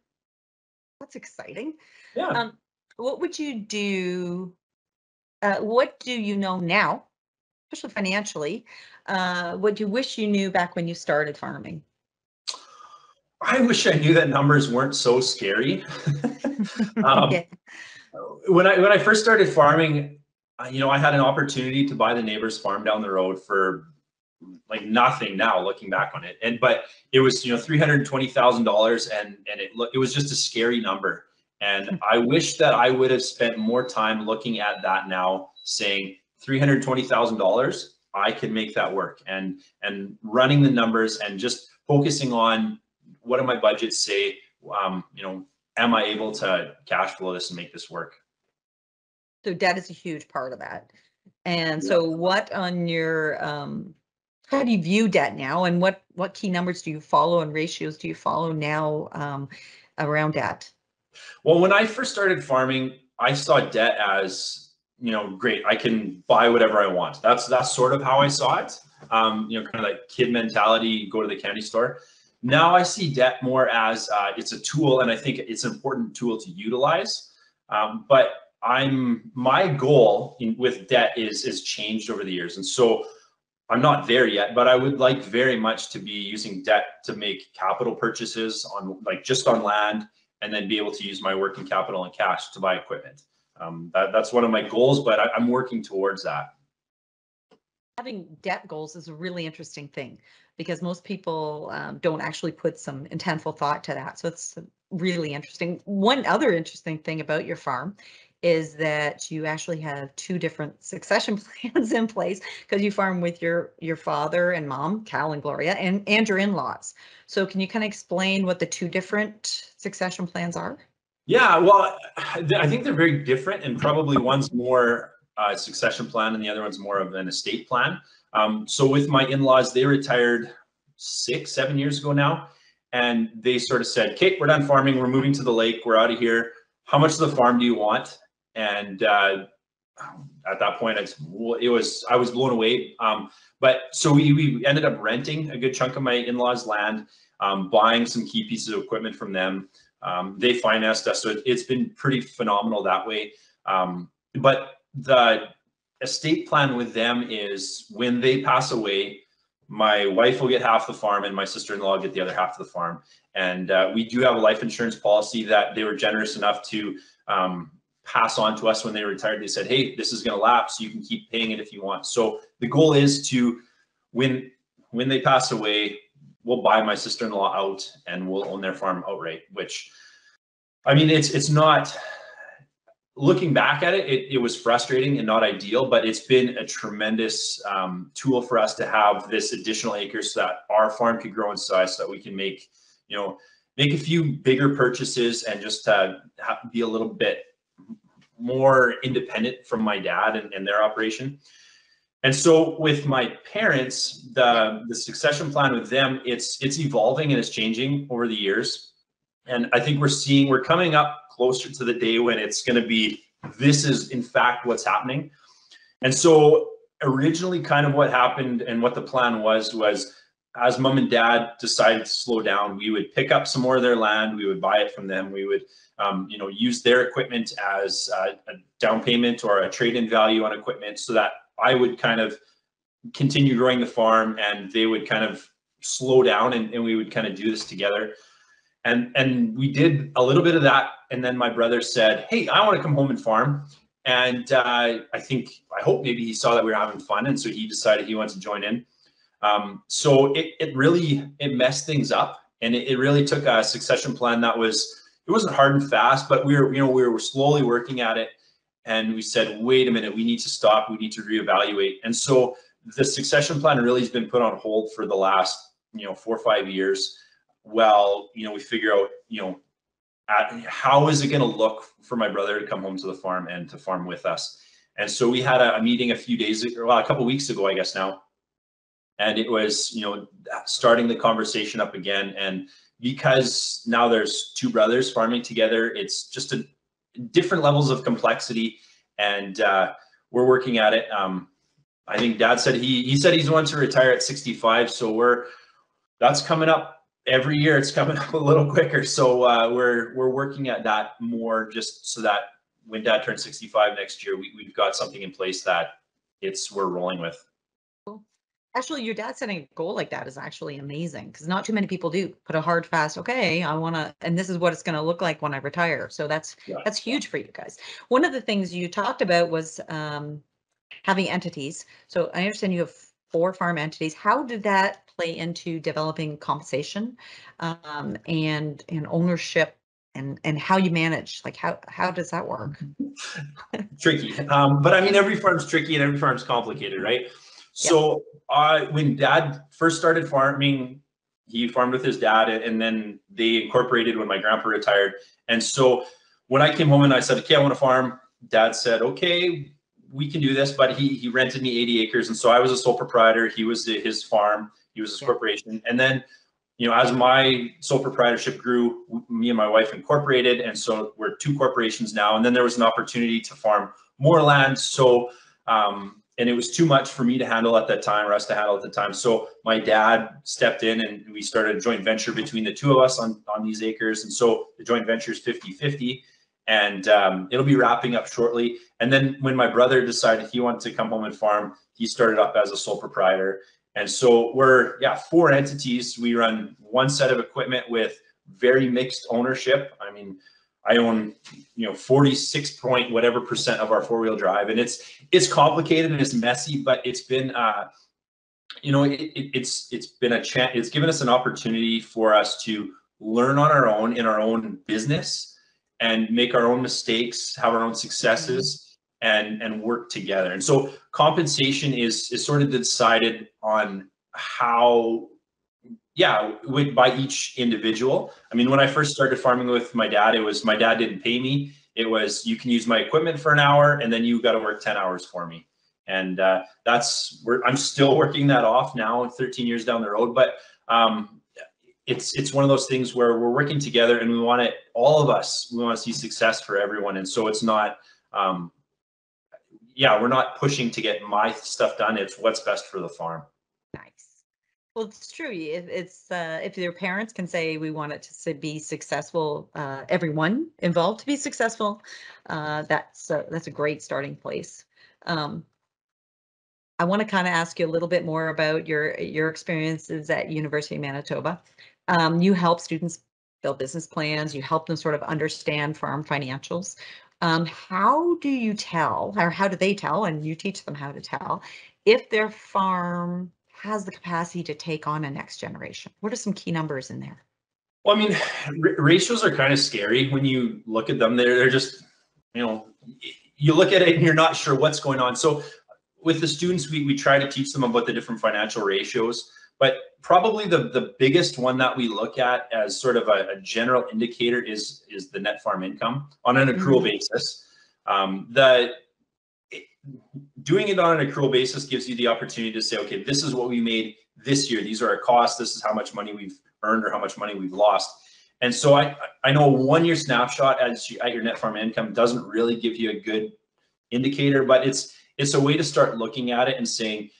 That's exciting. Yeah. What would you do? What do you know now, especially financially? What do you wish you knew back when you started farming? I wish I knew that numbers weren't so scary. Yeah. When I first started farming, you know, I had an opportunity to buy the neighbor's farm down the road for like nothing now, looking back on it. But it was, you know, $320,000 and it was just a scary number. And I wish that I would have spent more time looking at that now, saying $320,000, I can make that work, and running the numbers and just focusing on what do my budgets say, you know, am I able to cash flow this and make this work? So debt is a huge part of that. And so what on your, how do you view debt now? And what key numbers do you follow and ratios do you follow now around debt? Well, when I first started farming, I saw debt as, you know, great, I can buy whatever I want. That's sort of how I saw it. You know, kind of like kid mentality, go to the candy store. Now I see debt more as it's a tool, and I think it's an important tool to utilize. But my goal with debt is changed over the years, and so I'm not there yet, but I would like very much to be using debt to make capital purchases on, like, just on land, and then be able to use my working capital and cash to buy equipment. That's one of my goals, but I'm working towards that. Having debt goals is a really interesting thing, because most people don't actually put some intentful thought to that. So it's really interesting. One other interesting thing about your farm is that you actually have two different succession plans in place, because you farm with your father and mom, Cal and Gloria, and your in-laws. So can you kind of explain what the two different succession plans are? Yeah, well, I think they're very different, and probably one's more succession plan and the other one's more of an estate plan. So with my in-laws, they retired 6-7 years ago now, and they sort of said, "Kate, we're done farming, we're moving to the lake, we're out of here. How much of the farm do you want?" And at that point, I was blown away. But so we ended up renting a good chunk of my in-laws' land, buying some key pieces of equipment from them. They financed us, so it's been pretty phenomenal that way. But the estate plan with them is, when they pass away, my wife will get half the farm and my sister-in-law will get the other half of the farm. And we do have a life insurance policy that they were generous enough to pass on to us when they retired. They said, "Hey, this is going to lapse. You can keep paying it if you want." So the goal is to, when they pass away, we'll buy my sister-in-law out and we'll own their farm outright, which, I mean, it's not... Looking back at it was frustrating and not ideal, but it's been a tremendous tool for us to have this additional acres so that our farm could grow in size, so that we can make, you know, make a few bigger purchases and just be a little bit more independent from my dad and their operation. And so with my parents, the succession plan with them, it's evolving and it's changing over the years. And I think we're coming up closer to the day when it's going to be, this is in fact what's happening. And so originally kind of what happened and what the plan was as mom and dad decided to slow down, we would pick up some more of their land. We would buy it from them. We would, you know, use their equipment as a down payment or a trade-in value on equipment, so that I would kind of continue growing the farm and they would kind of slow down, and we would kind of do this together. And we did a little bit of that. And then my brother said, "Hey, I want to come home and farm." And I hope maybe he saw that we were having fun, and so he decided he wanted to join in. So it really messed things up, and it really took a succession plan that was, it wasn't hard and fast, but we were slowly working at it. And we said, wait a minute, we need to stop, we need to reevaluate. And so the succession plan really has been put on hold for the last, 4 or 5 years. Well, we figure out, how is it going to look for my brother to come home to the farm and to farm with us? And so we had a meeting a few days ago, well, a couple of weeks ago, I guess now. And it was, starting the conversation up again. And because now there's two brothers farming together, it's just a different levels of complexity. And we're working at it. I think Dad said he said he's wanting to retire at 65. So that's coming up. Every year it's coming up a little quicker, so we're working at that more, just so that when Dad turns 65 next year, we've got something in place that we're rolling with. Cool. Actually, your dad setting a goal like that is actually amazing, because not too many people do put a hard fast. Okay, I want to, and this is what it's going to look like when I retire. So that's huge for you guys. One of the things you talked about was having entities. So I understand you have 4 farm entities. How did that play into developing compensation and ownership and how you manage? Like how does that work? Tricky, but I mean, every farm's tricky and every farm's complicated, right? Yep. So when Dad first started farming, he farmed with his dad, and then they incorporated when my grandpa retired. And so when I came home and I said, okay, I want to farm, Dad said, okay, we can do this, but he rented me 80 acres. And so I was a sole proprietor. He was his farm. He was his corporation. And then, as my sole proprietorship grew, me and my wife incorporated. And so we're 2 corporations now. And then there was an opportunity to farm more land. So, and it was too much for me to handle at that time, or us to handle at the time. So my dad stepped in and we started a joint venture between the 2 of us on these acres. And so the joint venture is 50-50. And it'll be wrapping up shortly. And then when my brother decided he wanted to come home and farm, he started up as a sole proprietor. And so we're 4 entities. We run 1 set of equipment with very mixed ownership. I mean, I own 46% of our 4-wheel drive, and it's complicated and it's messy, but it's been it's been a chance. It's given us an opportunity for us to learn on our own in our own business, and make our own mistakes, have our own successes, and work together. And so compensation is sort of decided on how, by each individual. I mean, when I first started farming with my dad, it was my dad didn't pay me. It was, you can use my equipment for an hour, and then you got to work 10 hours for me. And I'm still working that off now, 13 years down the road. But it's one of those things where we're working together, and we want it, all of us, we want to see success for everyone. And so it's not, we're not pushing to get my stuff done. It's what's best for the farm. Nice. Well, it's true. It's if your parents can say, we want it to be successful, everyone involved to be successful, that's a great starting place. I want to kind of ask you a little bit more about your experiences at University of Manitoba. You help students build business plans. You help them sort of understand farm financials. How do you tell, or how do they tell, and you teach them how to tell, if their farm has the capacity to take on a next generation? What are some key numbers in there? Well, I mean, ratios are kind of scary when you look at them. They're just, you look at it and you're not sure what's going on. So with the students, we try to teach them about the different financial ratios. But probably the biggest one that we look at as sort of a general indicator is the net farm income on an accrual basis. Doing it on an accrual basis gives you the opportunity to say, okay, this is what we made this year. These are our costs. This is how much money we've earned or how much money we've lost. And so I know a 1-year snapshot at your net farm income doesn't really give you a good indicator, but it's a way to start looking at it and saying,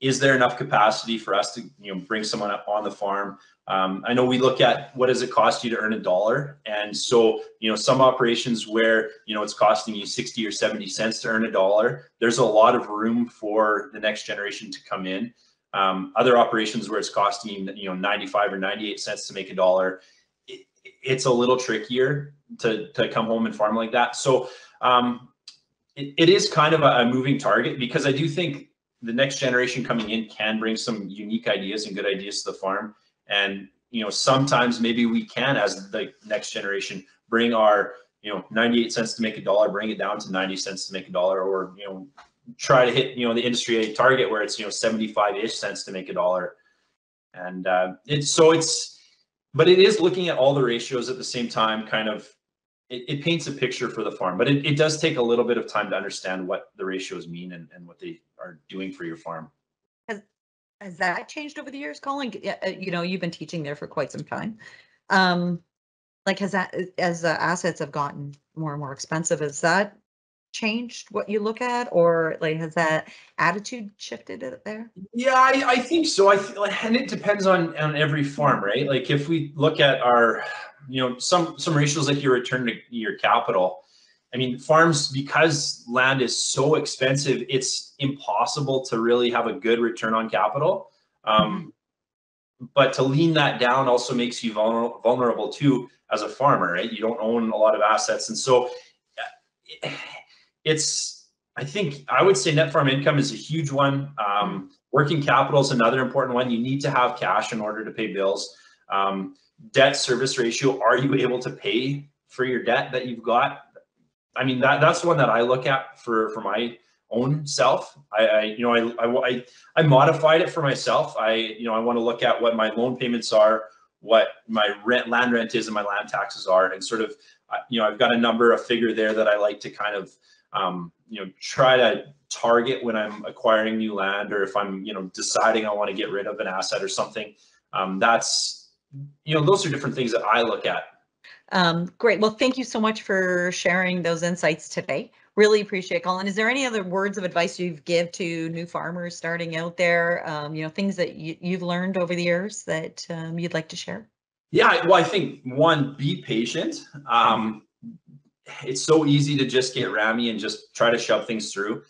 is there enough capacity for us to, bring someone up on the farm? I know we look at what does it cost you to earn a dollar. And so, some operations where, it's costing you 60 or 70 cents to earn a dollar, there's a lot of room for the next generation to come in. Other operations where it's costing you, 95 or 98 cents to make a dollar, it's a little trickier to come home and farm like that. So it is kind of a moving target, because I do think the next generation coming in can bring some unique ideas and good ideas to the farm. And, sometimes maybe we can, as the next generation, bring our, you know, 98 cents to make a dollar, bring it down to 90 cents to make a dollar, or, you know, try to hit, you know, the industry target where it's, you know, 75-ish cents to make a dollar. And but it is looking at all the ratios at the same time, kind of, it paints a picture for the farm, but it does take a little bit of time to understand what the ratios mean and what they are doing for your farm. Has that changed over the years, Colin? You know, you've been teaching there for quite some time. Like, has that, as the assets have gotten more and more expensive, has that changed what you look at, or like has that attitude shifted it there? Yeah, I think so. And it depends on every farm, right? Like if we look at our, you know, some ratios like your return to your capital. I mean, farms, because land is so expensive, it's impossible to really have a good return on capital. But to lean that down also makes you vulnerable too as a farmer, right? You don't own a lot of assets. And so it's, I think, I would say net farm income is a huge one. Working capital is another important one. You need to have cash in order to pay bills. Debt service ratio, are you able to pay for your debt that you've got? I mean, that's one that I look at for my own self. I modified it for myself. I want to look at what my loan payments are, what my land rent is, and my land taxes are, and sort of, you know, I've got a figure there that I like to kind of, you know, try to target when I'm acquiring new land, or if I'm, you know, deciding I want to get rid of an asset or something. That's, you know, those are different things that I look at. Great. Well, thank you so much for sharing those insights today. Really appreciate, Colin. Is there any other words of advice you've give to new farmers starting out there? You know, things that you've learned over the years that you'd like to share? Yeah, well, I think one, be patient. It's so easy to just get rammy and just try to shove things through.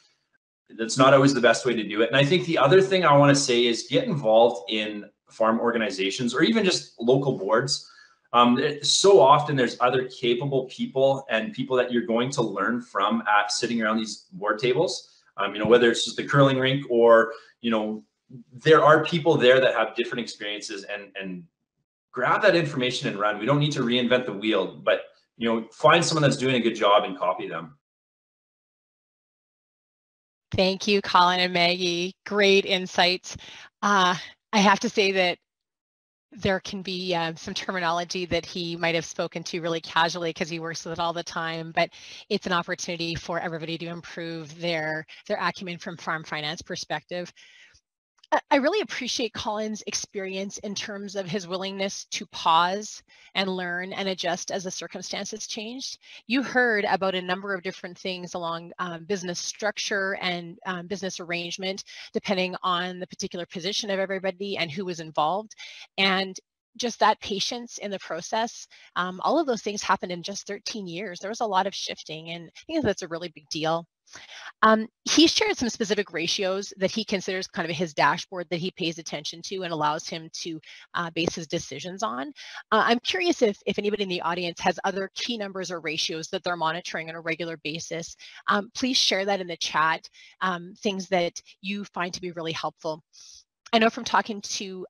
That's not always the best way to do it. And I think the other thing I want to say is get involved in farm organizations or even just local boards. So often there's other capable people and people that you're going to learn from at sitting around these board tables, you know, whether it's just the curling rink or, you know, there are people there that have different experiences, and grab that information and run. We don't need to reinvent the wheel, but, you know, find someone that's doing a good job and copy them. Thank you, Colin and Maggie. Great insights. I have to say that there can be some terminology that he might have spoken to really casually because he works with it all the time, but it's an opportunity for everybody to improve their acumen from farm finance perspective. I really appreciate Colin's experience in terms of his willingness to pause and learn and adjust as the circumstances changed. You heard about a number of different things along business structure and business arrangement, depending on the particular position of everybody and who was involved. And just that patience in the process, all of those things happened in just 13 years. There was a lot of shifting, and I think that's a really big deal. He shared some specific ratios that he considers kind of his dashboard that he pays attention to and allows him to base his decisions on. I'm curious if anybody in the audience has other key numbers or ratios that they're monitoring on a regular basis. Please share that in the chat, things that you find to be really helpful. I know from talking to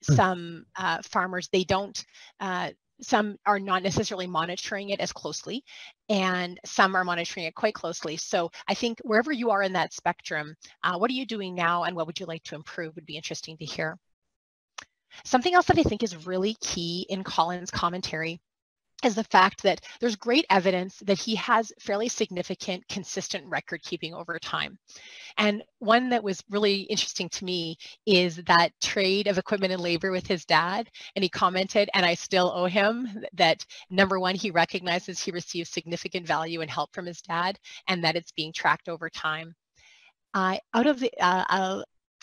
some farmers, they don't, some are not necessarily monitoring it as closely, and some are monitoring it quite closely. So I think wherever you are in that spectrum, what are you doing now and what would you like to improve would be interesting to hear. Something else that I think is really key in Colin's commentary is the fact that there's great evidence that he has fairly significant, consistent record keeping over time. And one that was really interesting to me is that trade of equipment and labor with his dad. And he commented, and I still owe him, that number one, he recognizes he receives significant value and help from his dad, and that it's being tracked over time. Out of the,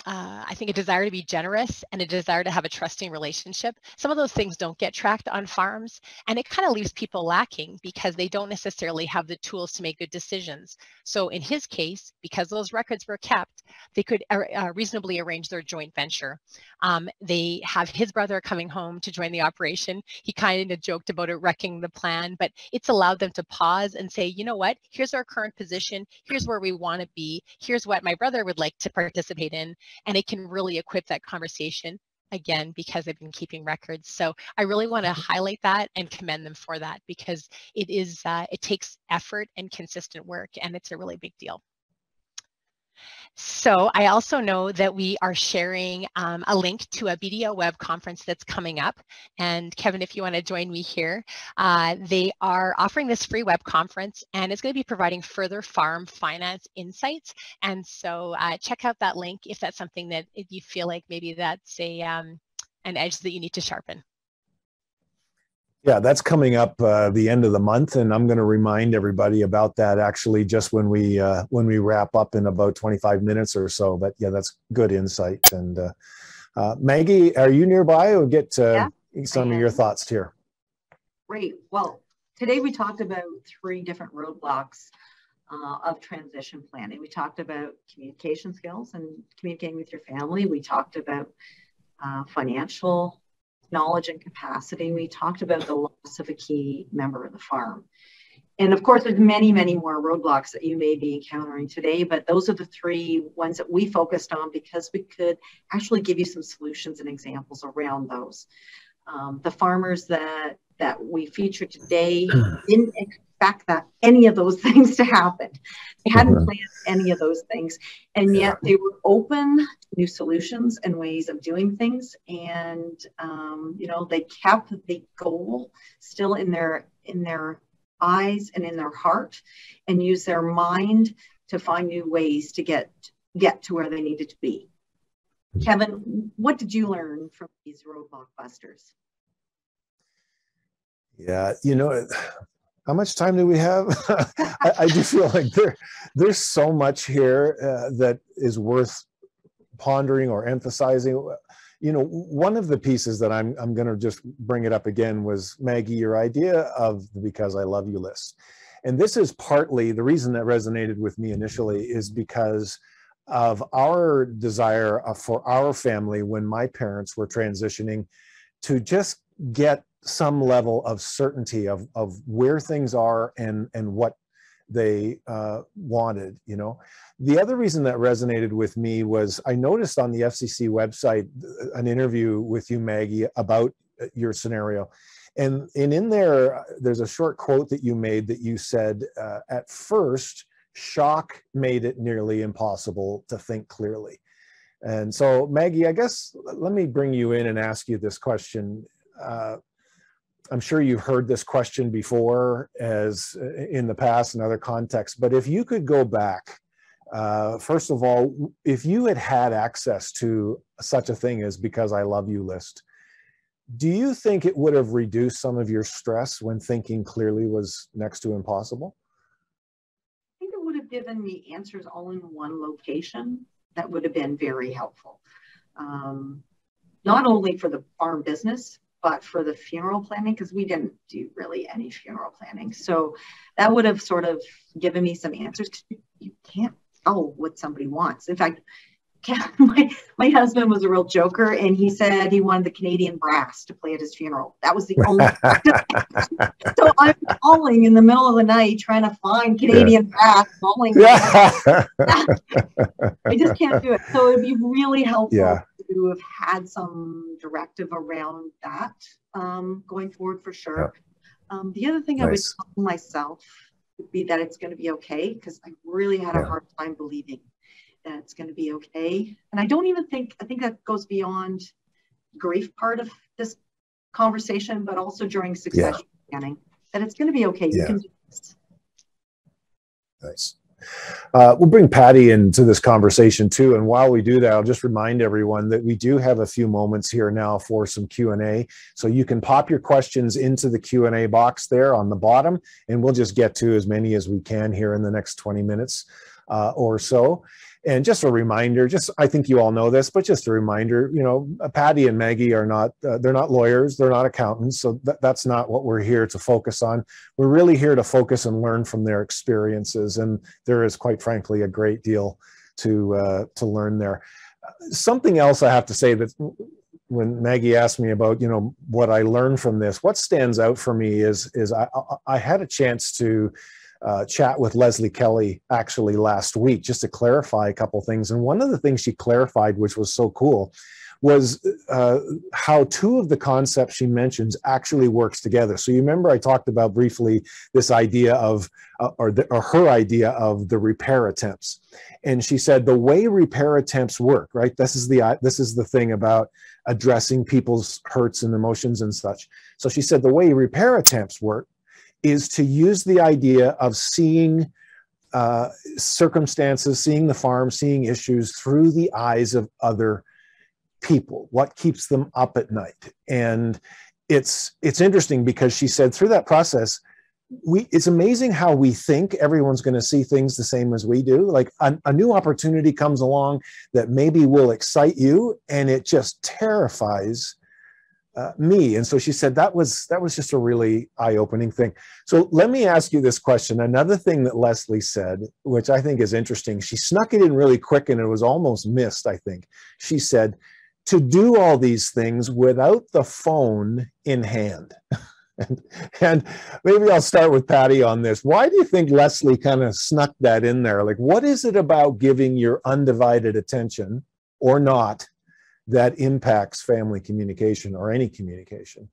I think a desire to be generous and a desire to have a trusting relationship. Some of those things don't get tracked on farms, and it kind of leaves people lacking because they don't necessarily have the tools to make good decisions. So in his case, because those records were kept, they could reasonably arrange their joint venture. They have his brother coming home to join the operation. He kind of joked about it wrecking the plan, but it's allowed them to pause and say, you know what, here's our current position. Here's where we want to be. Here's what my brother would like to participate in. And it can really equip that conversation again, because I've been keeping records. So I really want to highlight that and commend them for that, because it is, it takes effort and consistent work, and it's a really big deal. So I also know that we are sharing a link to a BDO web conference that's coming up. And Kevin, if you want to join me here, they are offering this free web conference, and it's going to be providing further farm finance insights. And so check out that link if that's something that if you feel like maybe that's a, an edge that you need to sharpen. Yeah, that's coming up the end of the month, and I'm going to remind everybody about that actually just when we wrap up in about 25 minutes or so. But yeah, that's good insight. And Maggie, are you nearby? We'll get some of your thoughts here. Great. Well, today we talked about three different roadblocks of transition planning. We talked about communication skills and communicating with your family. We talked about financial knowledge and capacity. We talked about the loss of a key member of the farm. And of course, there's many, many more roadblocks that you may be encountering today, but those are the three ones that we focused on because we could actually give you some solutions and examples around those. The farmers that we featured today didn't expect that any of those things to happen. They hadn't planned any of those things, and yet they were open to new solutions and ways of doing things. And you know, they kept the goal still in their eyes and in their heart, and used their mind to find new ways to get to where they needed to be. Kevin, what did you learn from these roadblock busters? Yeah, you know, how much time do we have? I do feel like there's so much here that is worth pondering or emphasizing. You know, one of the pieces that I'm going to just bring it up again was, Maggie, your idea of the Because I Love You list. And this is partly the reason that resonated with me initially is because of our desire for our family when my parents were transitioning to just get some level of certainty of where things are and what they wanted, you know. The other reason that resonated with me was I noticed on the FCC website an interview with you, Maggie, about your scenario. And in there's a short quote that you made that you said, at first, shock made it nearly impossible to think clearly. And so, Maggie, I guess let me bring you in and ask you this question. I'm sure you've heard this question before as in the past in other contexts, but if you could go back, first of all, if you had had access to such a thing as Because I Love You list, do you think it would have reduced some of your stress when thinking clearly was next to impossible? I think it would have given the answers all in one location. That would have been very helpful. Not only for the farm business, but for the funeral planning, because we didn't do really any funeral planning. So that would have sort of given me some answers, because you can't tell what somebody wants. In fact, my husband was a real joker, and he said he wanted the Canadian brass to play at his funeral. That was the only So I'm calling in the middle of the night trying to find Canadian brass. Calling I just can't do it. So it'd be really helpful to have had some directive around that going forward, for sure. Yeah. The other thing I would tell myself would be that it's going to be okay, because I really had a hard time believing that it's going to be okay. And I don't even think, I think that goes beyond grief part of this conversation, but also during succession planning, that it's going to be okay. You can do this. Nice. We'll bring Patti into this conversation too. And while we do that, I'll just remind everyone that we do have a few moments here now for some Q&A. So you can pop your questions into the Q&A box there on the bottom, and we'll just get to as many as we can here in the next 20 minutes or so. And just a reminder, I think you all know this, but just a reminder, you know, Patti and Maggie are not, they're not lawyers, they're not accountants, so that's not what we're here to focus on. We're really here to focus and learn from their experiences, and there is, quite frankly, a great deal to learn there. Something else I have to say that when Maggie asked me about, you know, what I learned from this, what stands out for me is I had a chance to chat with Leslie Kelly actually last week just to clarify a couple things. And one of the things she clarified, which was so cool, was how two of the concepts she mentions actually works together. So you remember I talked about briefly this idea of, or her idea of the repair attempts. And she said the way repair attempts work, right? This is the thing about addressing people's hurts and emotions and such. So she said the way repair attempts work is to use the idea of seeing circumstances, seeing the farm, seeing issues through the eyes of other people, what keeps them up at night. And it's interesting because she said through that process, it's amazing how we think everyone's going to see things the same as we do. Like a new opportunity comes along that maybe will excite you, and it just terrifies me. And so she said that was just a really eye-opening thing. So let me ask you this question. Another thing that Leslie said, which I think is interesting, she snuck it in really quick and it was almost missed, I think. She said, to do all these things without the phone in hand. And maybe I'll start with Patti on this. Why do you think Leslie kind of snuck that in there? Like, what is it about giving your undivided attention or not that impacts family communication or any communication?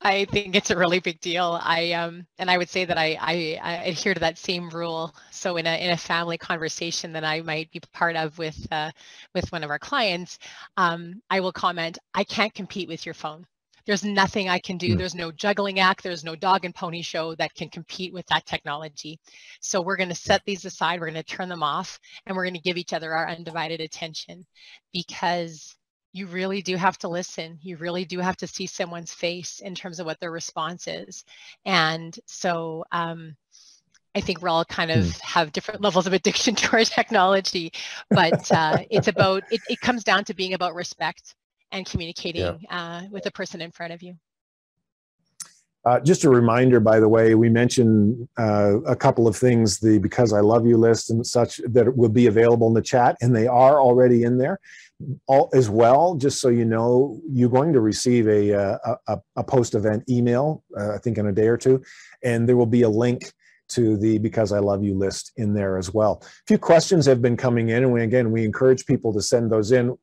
I think it's a really big deal. And I would say that I adhere to that same rule. So in a family conversation that I might be part of with one of our clients, I will comment, I can't compete with your phone. There's nothing I can do. There's no juggling act. There's no dog and pony show that can compete with that technology. So we're going to set these aside. We're going to turn them off, and we're going to give each other our undivided attention, because you really do have to listen. You really do have to see someone's face in terms of what their response is. And so I think we're all kind of have different levels of addiction to our technology, but it comes down to being about respect and communicating with the person in front of you. Just a reminder, by the way, we mentioned a couple of things, the Because I Love You list and such, that will be available in the chat, and they are already in there. As well, just so you know, you're going to receive a post-event email, I think in a day or two, and there will be a link to the Because I Love You list in there as well. A few questions have been coming in, and we encourage people to send those in.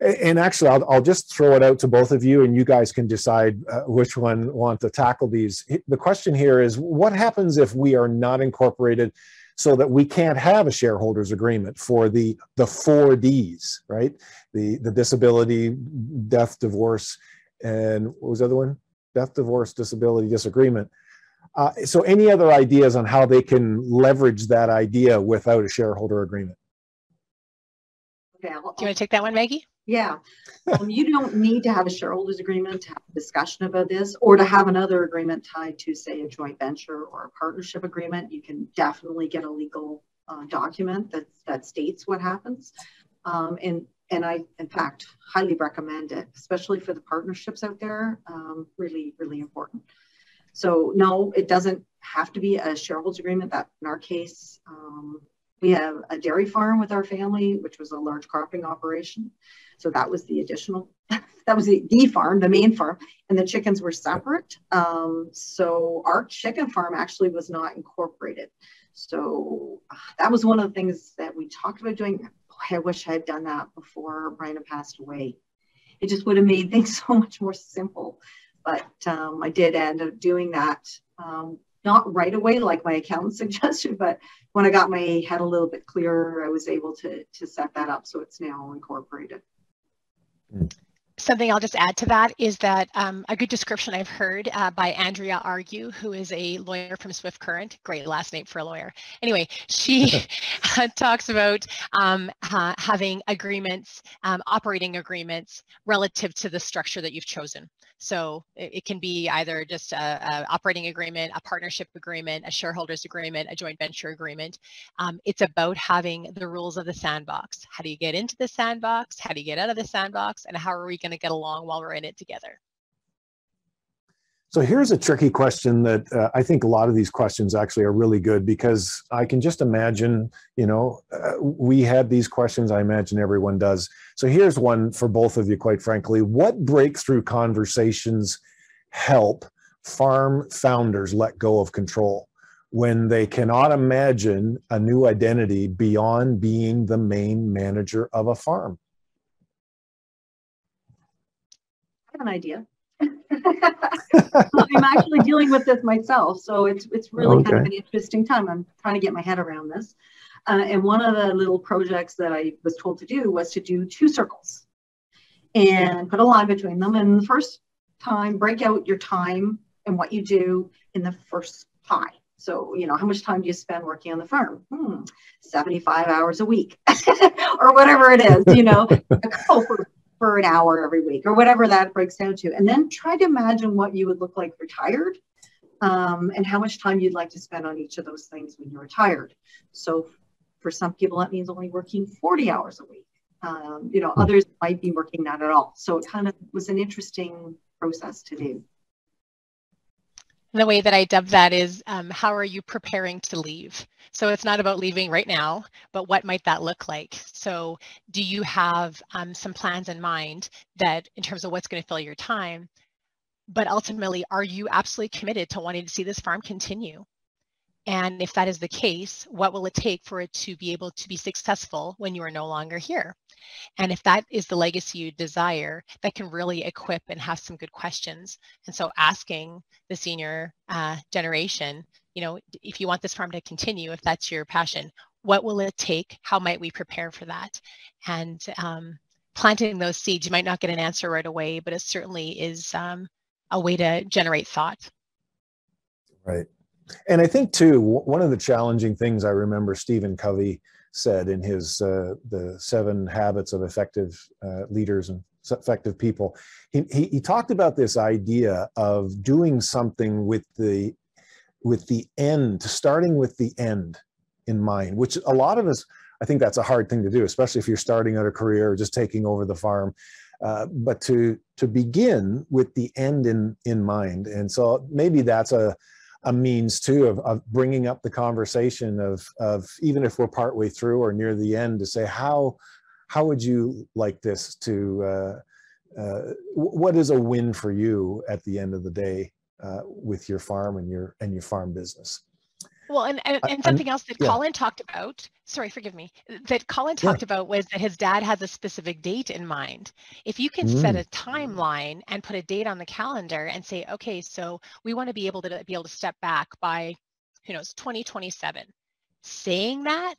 And actually, I'll just throw it out to both of you, and you guys can decide which one want to tackle these. The question here is, what happens if we are not incorporated so that we can't have a shareholders agreement for the 4 Ds, right? The disability, death, divorce, and what was the other one? Death, divorce, disability, disagreement. So any other ideas on how they can leverage that idea without a shareholder agreement? Do you want to take that one, Maggie? Yeah. You don't need to have a shareholders agreement to have a discussion about this, or to have another agreement tied to, say, a joint venture or a partnership agreement. You can definitely get a legal document that states what happens. And I, in fact, highly recommend it, especially for the partnerships out there. Really, really important. So no, it doesn't have to be a shareholders agreement. That, in our case, we have a dairy farm with our family, which was a large cropping operation. So that was the additional, that was the farm, the main farm, and the chickens were separate. So our chicken farm actually was not incorporated. So that was one of the things that we talked about doing. Boy, I wish I had done that before Brian had passed away. It just would have made things so much more simple. But I did end up doing that. Not right away, like my accountant suggested, but when I got my head a little bit clearer, I was able to set that up, so it's now incorporated. Something I'll just add to that is that a good description I've heard by Andrea Argue, who is a lawyer from Swift Current, great last name for a lawyer. Anyway, she talks about having agreements, operating agreements relative to the structure that you've chosen. So it can be either just a operating agreement, a partnership agreement, a shareholders agreement, a joint venture agreement. It's about having the rules of the sandbox. How do you get into the sandbox? How do you get out of the sandbox? And how are we going to get along while we're in it together? So here's a tricky question that I think a lot of these questions actually are really good, because I can just imagine, you know, we had these questions, I imagine everyone does. So here's one for both of you, quite frankly. What breakthrough conversations help farm founders let go of control when they cannot imagine a new identity beyond being the main manager of a farm? an idea. I'm actually dealing with this myself, so it's really kind of an interesting time. I'm trying to get my head around this. And one of the little projects that I was told to do was to do 2 circles and put a line between them. And the first time, break out your time and what you do in the first pie. So, you know, how much time do you spend working on the farm? 75 hours a week or whatever it is, you know, a couple for an hour every week or whatever that breaks down to. And then try to imagine what you would look like retired and how much time you'd like to spend on each of those things when you're retired. So for some people, that means only working 40 hours a week. You know, others might be working not at all. So it kind of was an interesting process to do. The way that I dub that is, how are you preparing to leave? So it's not about leaving right now, but what might that look like? So do you have some plans in mind that in terms of what's going to fill your time, but ultimately, are you absolutely committed to wanting to see this farm continue? And if that is the case, what will it take for it to be able to be successful when you are no longer here? And if that is the legacy you desire, that can really equip and have some good questions. And so asking the senior generation, you know, if you want this farm to continue, if that's your passion, what will it take? How might we prepare for that? And planting those seeds, you might not get an answer right away, but it certainly is a way to generate thought. Right. And I think, too, one of the challenging things I remember Stephen Covey said in his The 7 Habits of Effective Leaders and Effective People, he talked about this idea of doing something with the end, starting with the end in mind, which a lot of us, I think that's a hard thing to do, especially if you're starting out a career or just taking over the farm. But to begin with the end in mind. And so maybe that's a means too of bringing up the conversation of even if we're partway through or near the end, to say, how would you like this to, what is a win for you at the end of the day with your farm and your farm business? Well, and something else that Colin talked about, sorry, forgive me, that Colin talked about was that his dad has a specific date in mind. If you can set a timeline and put a date on the calendar and say, okay, so we want to be able to step back by, who knows, 2027. Saying that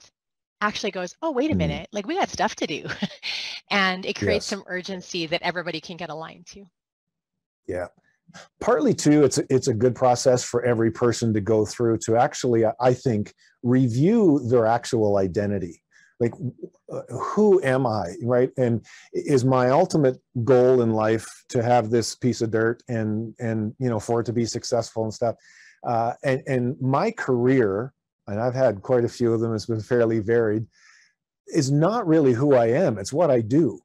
actually goes, oh, wait a minute, like we got stuff to do. And it creates some urgency that everybody can get aligned to. Yeah. Partly too, it's a good process for every person to go through to actually, I think, review their actual identity. Like, who am I, right? And is my ultimate goal in life to have this piece of dirt and you know, for it to be successful and stuff. And my career, and I've had quite a few of them, it's been fairly varied, is not really who I am. It's what I do.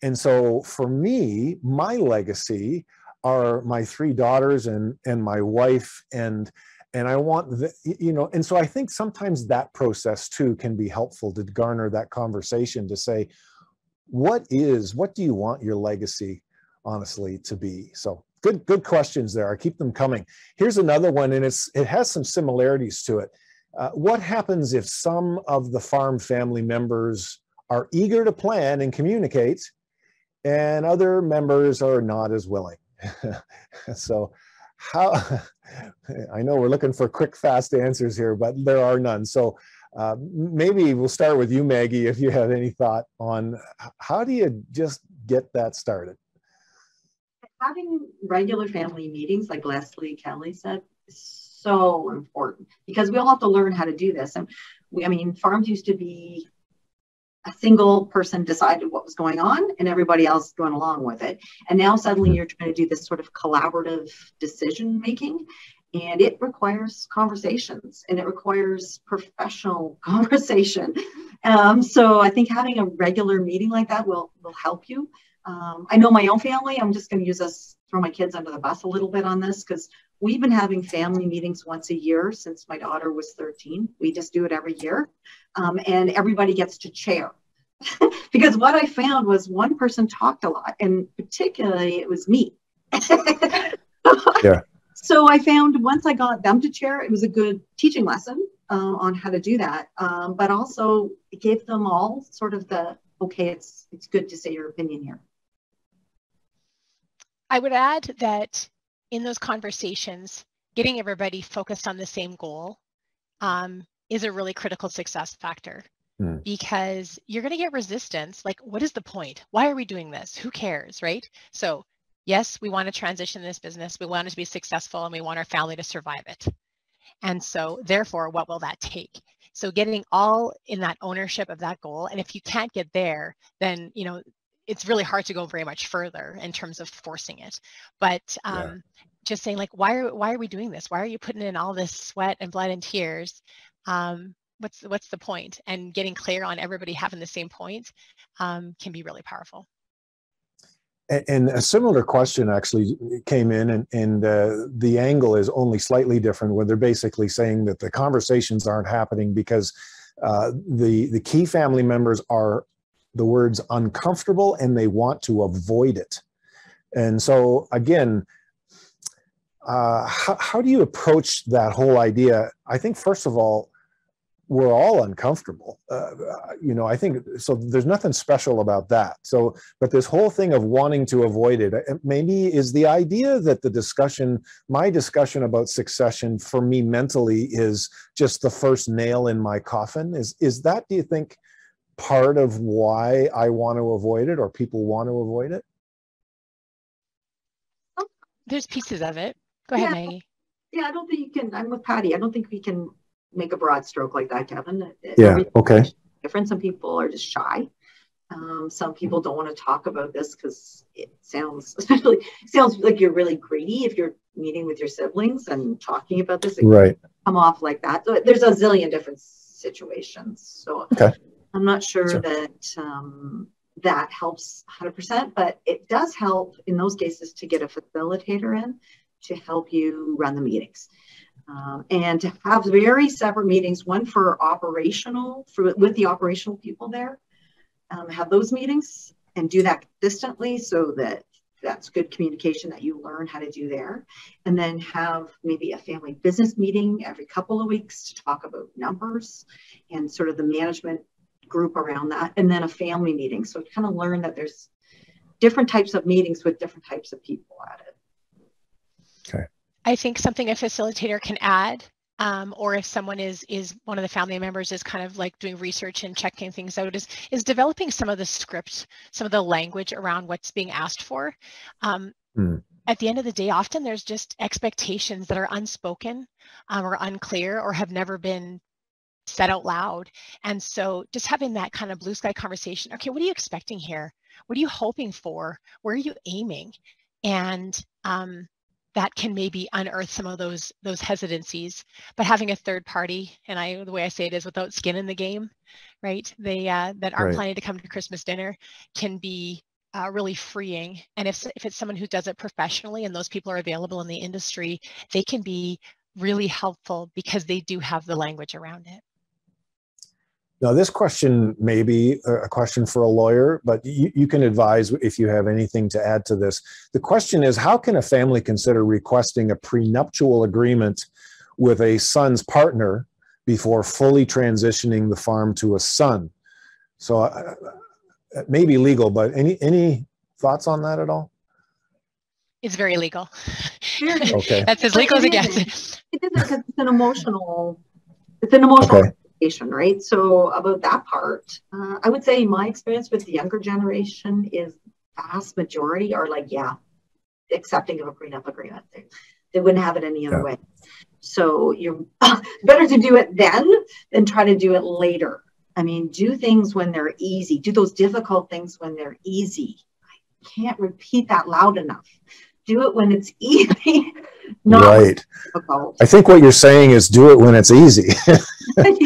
And so for me, my legacy are my 3 daughters and my wife, and I want the, you know, and so I think sometimes that process too can be helpful to garner that conversation to say, what do you want your legacy honestly to be? So good questions there. I keep them coming. Here's another one, and it has some similarities to it. What happens if some of the farm family members are eager to plan and communicate and other members are not as willing? So I know we're looking for quick, fast answers here, but there are none. So maybe we'll start with you, Maggie, if you have any thought on how do you just get that started? Having regular family meetings, like Leslie Kelly said, is so important because we all have to learn how to do this. And farms used to be a single person decided what was going on and everybody else went along with it. And now suddenly you're trying to do this sort of collaborative decision making, and it requires conversations and it requires professional conversation. So I think having a regular meeting like that will help you. I know my own family, I'm just going to throw my kids under the bus a little bit on this, because we've been having family meetings once a year since my daughter was 13. We just do it every year. And everybody gets to chair. Because what I found was one person talked a lot, and particularly it was me. So I found once I got them to chair, it was a good teaching lesson on how to do that. But also it gave them all sort of the, okay, it's good to say your opinion here. I would add that in those conversations, getting everybody focused on the same goal is a really critical success factor, because you're going to get resistance. Like, what is the point? Why are we doing this? Who cares, right? So yes, we want to transition this business. We want it to be successful and we want our family to survive it. And so therefore, what will that take? So getting all in that ownership of that goal. And if you can't get there, then, you know, it's really hard to go very much further in terms of forcing it. But just saying, like, why are we doing this? Why are you putting in all this sweat and blood and tears? What's the point? And getting clear on everybody having the same point can be really powerful. And a similar question actually came in, and the angle is only slightly different, where they're basically saying that the conversations aren't happening because the key family members are, the word's uncomfortable, and they want to avoid it. And so again, how do you approach that whole idea? I think, first of all, we're all uncomfortable. You know, I think, so there's nothing special about that. So, but this whole thing of wanting to avoid it, maybe is the idea that the discussion, my discussion about succession for me mentally is just the first nail in my coffin. Is that, do you think, part of why I want to avoid it, or people want to avoid it? Oh, there's pieces of it. Go ahead, Maggie. Yeah, I don't think you can, I'm with Patti. I don't think we can make a broad stroke like that, Kevin. Yeah, okay. Different. Some people are just shy. Some people don't want to talk about this because it sounds, especially, sounds like you're really greedy if you're meeting with your siblings and talking about this. It right. Come off like that. So there's a zillion different situations. So okay. I'm not sure that that helps 100%, but it does help in those cases to get a facilitator in to help you run the meetings. And to have very separate meetings, one for operational, with the operational people there, have those meetings and do that consistently so that that's good communication that you learn how to do there. And then have maybe a family business meeting every couple of weeks to talk about numbers and sort of the management group around that, and then a family meeting. So kind of learn that there's different types of meetings with different types of people at it. Okay. I think something a facilitator can add, or if someone is one of the family members is kind of like doing research and checking things out, is developing some of the script, some of the language around what's being asked for. At the end of the day, often there's just expectations that are unspoken or unclear or have never been said out loud. And so just having that kind of blue sky conversation, okay, what are you expecting here? What are you hoping for? Where are you aiming? And that can maybe unearth some of those hesitancies. But having a third party, and the way I say it is without skin in the game, right? They that aren't planning to come to Christmas dinner can be really freeing. And if it's someone who does it professionally and those people are available in the industry, they can be really helpful because they do have the language around it. Now, this question may be a question for a lawyer, but you can advise if you have anything to add to this. The question is, how can a family consider requesting a prenuptial agreement with a son's partner before fully transitioning the farm to a son? So it may be legal, but any thoughts on that at all? It's very legal. Okay. That's as legal as it gets. It is because it's an emotional okay. Right? So about that part, I would say my experience with the younger generation is vast majority are like, yeah, accepting of a prenup agreement. They wouldn't have it any other way. So you're better to do it then than try to do it later. I mean, do things when they're easy. Do those difficult things when they're easy. I can't repeat that loud enough. Do it when it's easy. Not difficult. I think what you're saying is do it when it's easy. When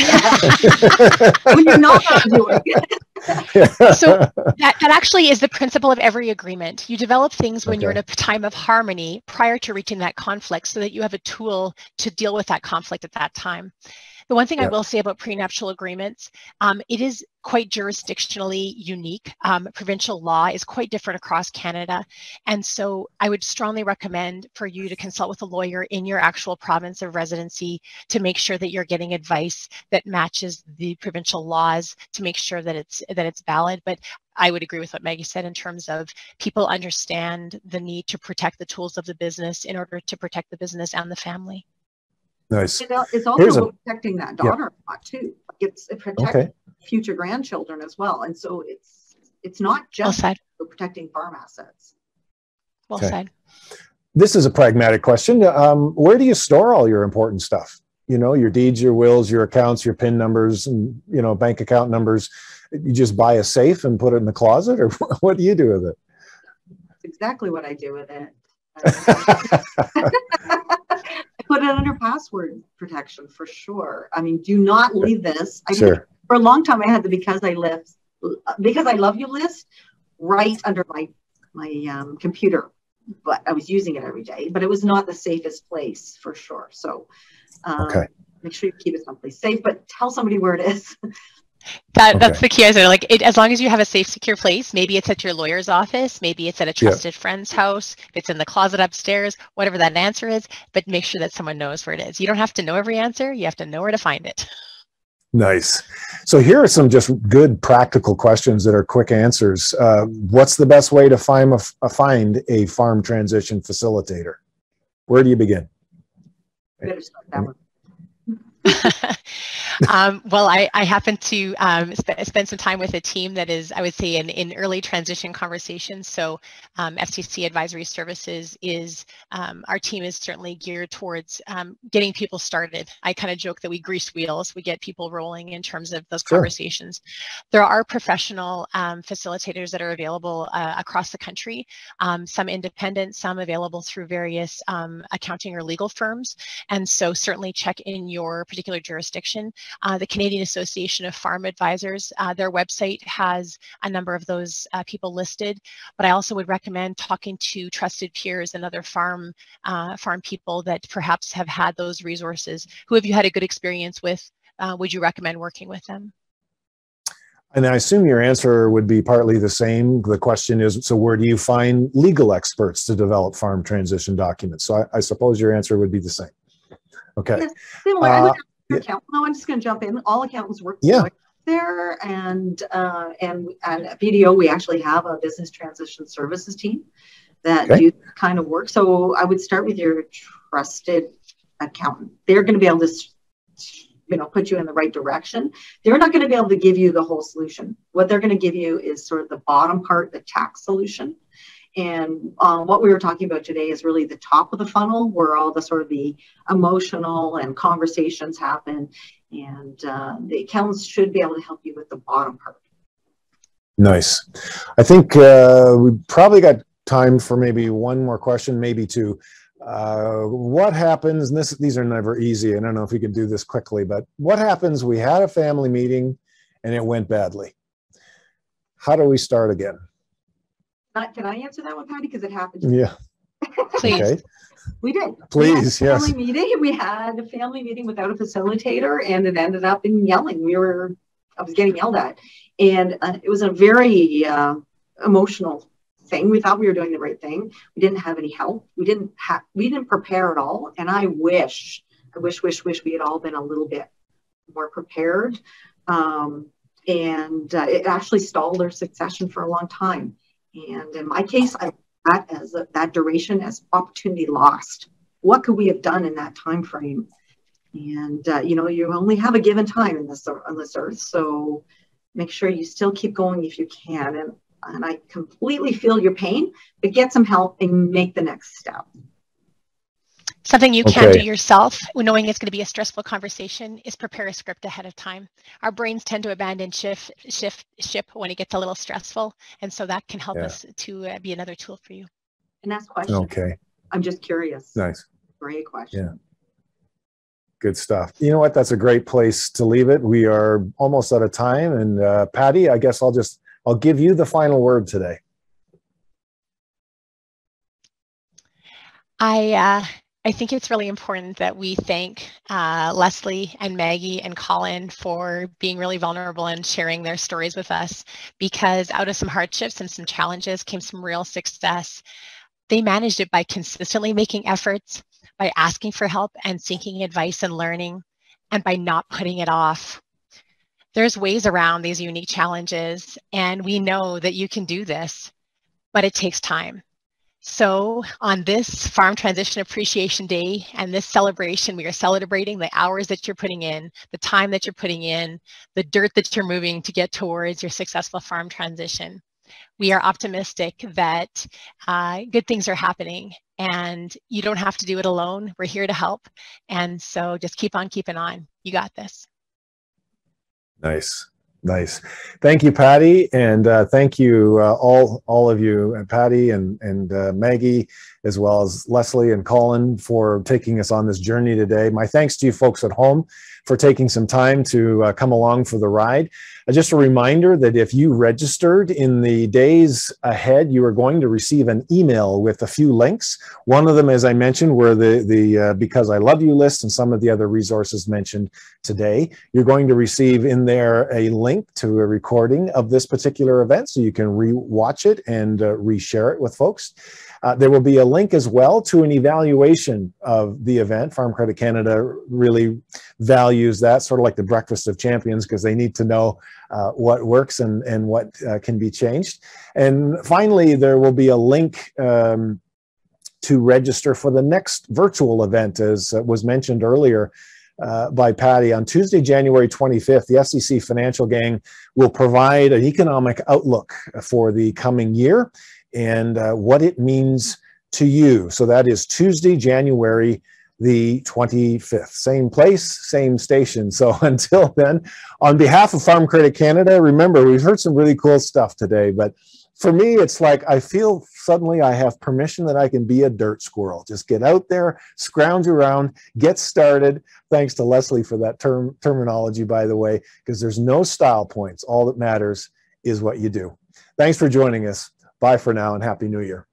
you're not doing it. So that actually is the principle of every agreement. You develop things when you're in a time of harmony prior to reaching that conflict so that you have a tool to deal with that conflict at that time. The one thing I will say about prenuptial agreements, it is quite jurisdictionally unique. Provincial law is quite different across Canada. And so I would strongly recommend for you to consult with a lawyer in your actual province of residency to make sure that you're getting advice that matches the provincial laws to make sure that it's valid. But I would agree with what Maggie said in terms of people understand the need to protect the tools of the business in order to protect the business and the family. Nice. It's also protecting that daughter a lot too. It's protecting future grandchildren as well. And so it's not just protecting farm assets. Well said. This is a pragmatic question. Where do you store all your important stuff? You know, your deeds, your wills, your accounts, your PIN numbers, and, you know, bank account numbers. You just buy a safe and put it in the closet, or what do you do with it? That's exactly what I do with it. I put it under password protection for sure. I mean, do not leave this. For a long time, I had the because I love you list right under my computer. But I was using it every day, but it was not the safest place for sure. So make sure you keep it someplace safe, but tell somebody where it is. That's the key. As long as you have a safe, secure place, maybe it's at your lawyer's office, maybe it's at a trusted friend's house, if it's in the closet upstairs, whatever that answer is, but make sure that someone knows where it is. You don't have to know every answer. You have to know where to find it. Nice. So here are some just good practical questions that are quick answers. What's the best way to find a farm transition facilitator? Where do you begin? You better start that one. Well, I happen to spend some time with a team that is, I would say, in early transition conversations. So FCC Advisory Services is, our team is certainly geared towards getting people started. I kind of joke that we grease wheels, we get people rolling in terms of those conversations. There are professional facilitators that are available across the country, some independent, some available through various accounting or legal firms. And so certainly check in your particular jurisdiction. The Canadian Association of Farm Advisors, their website has a number of those people listed, but I also would recommend talking to trusted peers and other farm people that perhaps have had those resources. Who have you had a good experience with? Would you recommend working with them? And I assume your answer would be partly the same. The question is, so where do you find legal experts to develop farm transition documents? So I suppose your answer would be the same. Okay. Similar. I would ask for accountants. No, I'm just going to jump in. All accountants work there, and at BDO we actually have a business transition services team that do that kind of work. So I would start with your trusted accountant. They're going to be able to, you know, put you in the right direction. They're not going to be able to give you the whole solution. What they're going to give you is sort of the bottom part, the tax solution. And what we were talking about today is really the top of the funnel where all the sort of the emotional and conversations happen. And the accountants should be able to help you with the bottom part. Nice. I think we probably got time for maybe one more question, maybe two. What happens, and these are never easy. I don't know if we can do this quickly, but what happens? We had a family meeting and it went badly. How do we start again? Can I answer that one, Patti? Because it happened. Yeah. Please. Okay. We did. Please, yes. We had a family meeting without a facilitator, and it ended up in yelling. I was getting yelled at. And it was a very emotional thing. We thought we were doing the right thing. We didn't have any help. We didn't prepare at all. And I wish we had all been a little bit more prepared. And it actually stalled our succession for a long time. And in my case, I got that duration as opportunity lost. What could we have done in that time frame? And you know, you only have a given time in this on this earth, so make sure you still keep going if you can. And I completely feel your pain, but get some help and make the next step. Something you can do yourself, knowing it's going to be a stressful conversation, is prepare a script ahead of time. Our brains tend to abandon ship when it gets a little stressful, and so that can help us to be another tool for you. And that's question. Okay. I'm just curious. Nice. Great question. Yeah. Good stuff. You know what? That's a great place to leave it. We are almost out of time, and Patti, I guess I'll give you the final word today. I I think it's really important that we thank Leslie and Maggie and Colin for being really vulnerable and sharing their stories with us, because out of some hardships and some challenges came some real success. They managed it by consistently making efforts, by asking for help and seeking advice and learning, and by not putting it off. There's ways around these unique challenges, and we know that you can do this, but it takes time. So on this Farm Transition Appreciation Day and this celebration, we are celebrating the hours that you're putting in, the time that you're putting in, the dirt that you're moving to get towards your successful farm transition. We are optimistic that good things are happening, and you don't have to do it alone. We're here to help. And so just keep on keeping on. You got this. Nice. Nice. Thank you, Patti, and thank you all of you, and Patti and Maggie, as well as Leslie and Colin, for taking us on this journey today. My thanks to you folks at home for taking some time to come along for the ride. Just a reminder that if you registered in the days ahead, you are going to receive an email with a few links. One of them, as I mentioned, were the Because I Love You list and some of the other resources mentioned today. You're going to receive in there a link to a recording of this particular event, so you can re-watch it and reshare it with folks. There will be a link as well to an evaluation of the event. Farm Credit Canada really values that, sort of like the Breakfast of Champions, because they need to know what works and what can be changed. And finally, there will be a link to register for the next virtual event, as was mentioned earlier by Patti. On Tuesday, January 25th, the FCC Financial Gang will provide an economic outlook for the coming year and what it means to you. So that is Tuesday, January the 25th. Same place, same station. So until then, on behalf of Farm Credit Canada, remember, we've heard some really cool stuff today, but for me, it's like I feel suddenly I have permission that I can be a dirt squirrel. Just get out there, scrounge around, get started. Thanks to Leslie for that terminology, by the way, because there's no style points. All that matters is what you do. Thanks for joining us. Bye for now, and Happy New Year.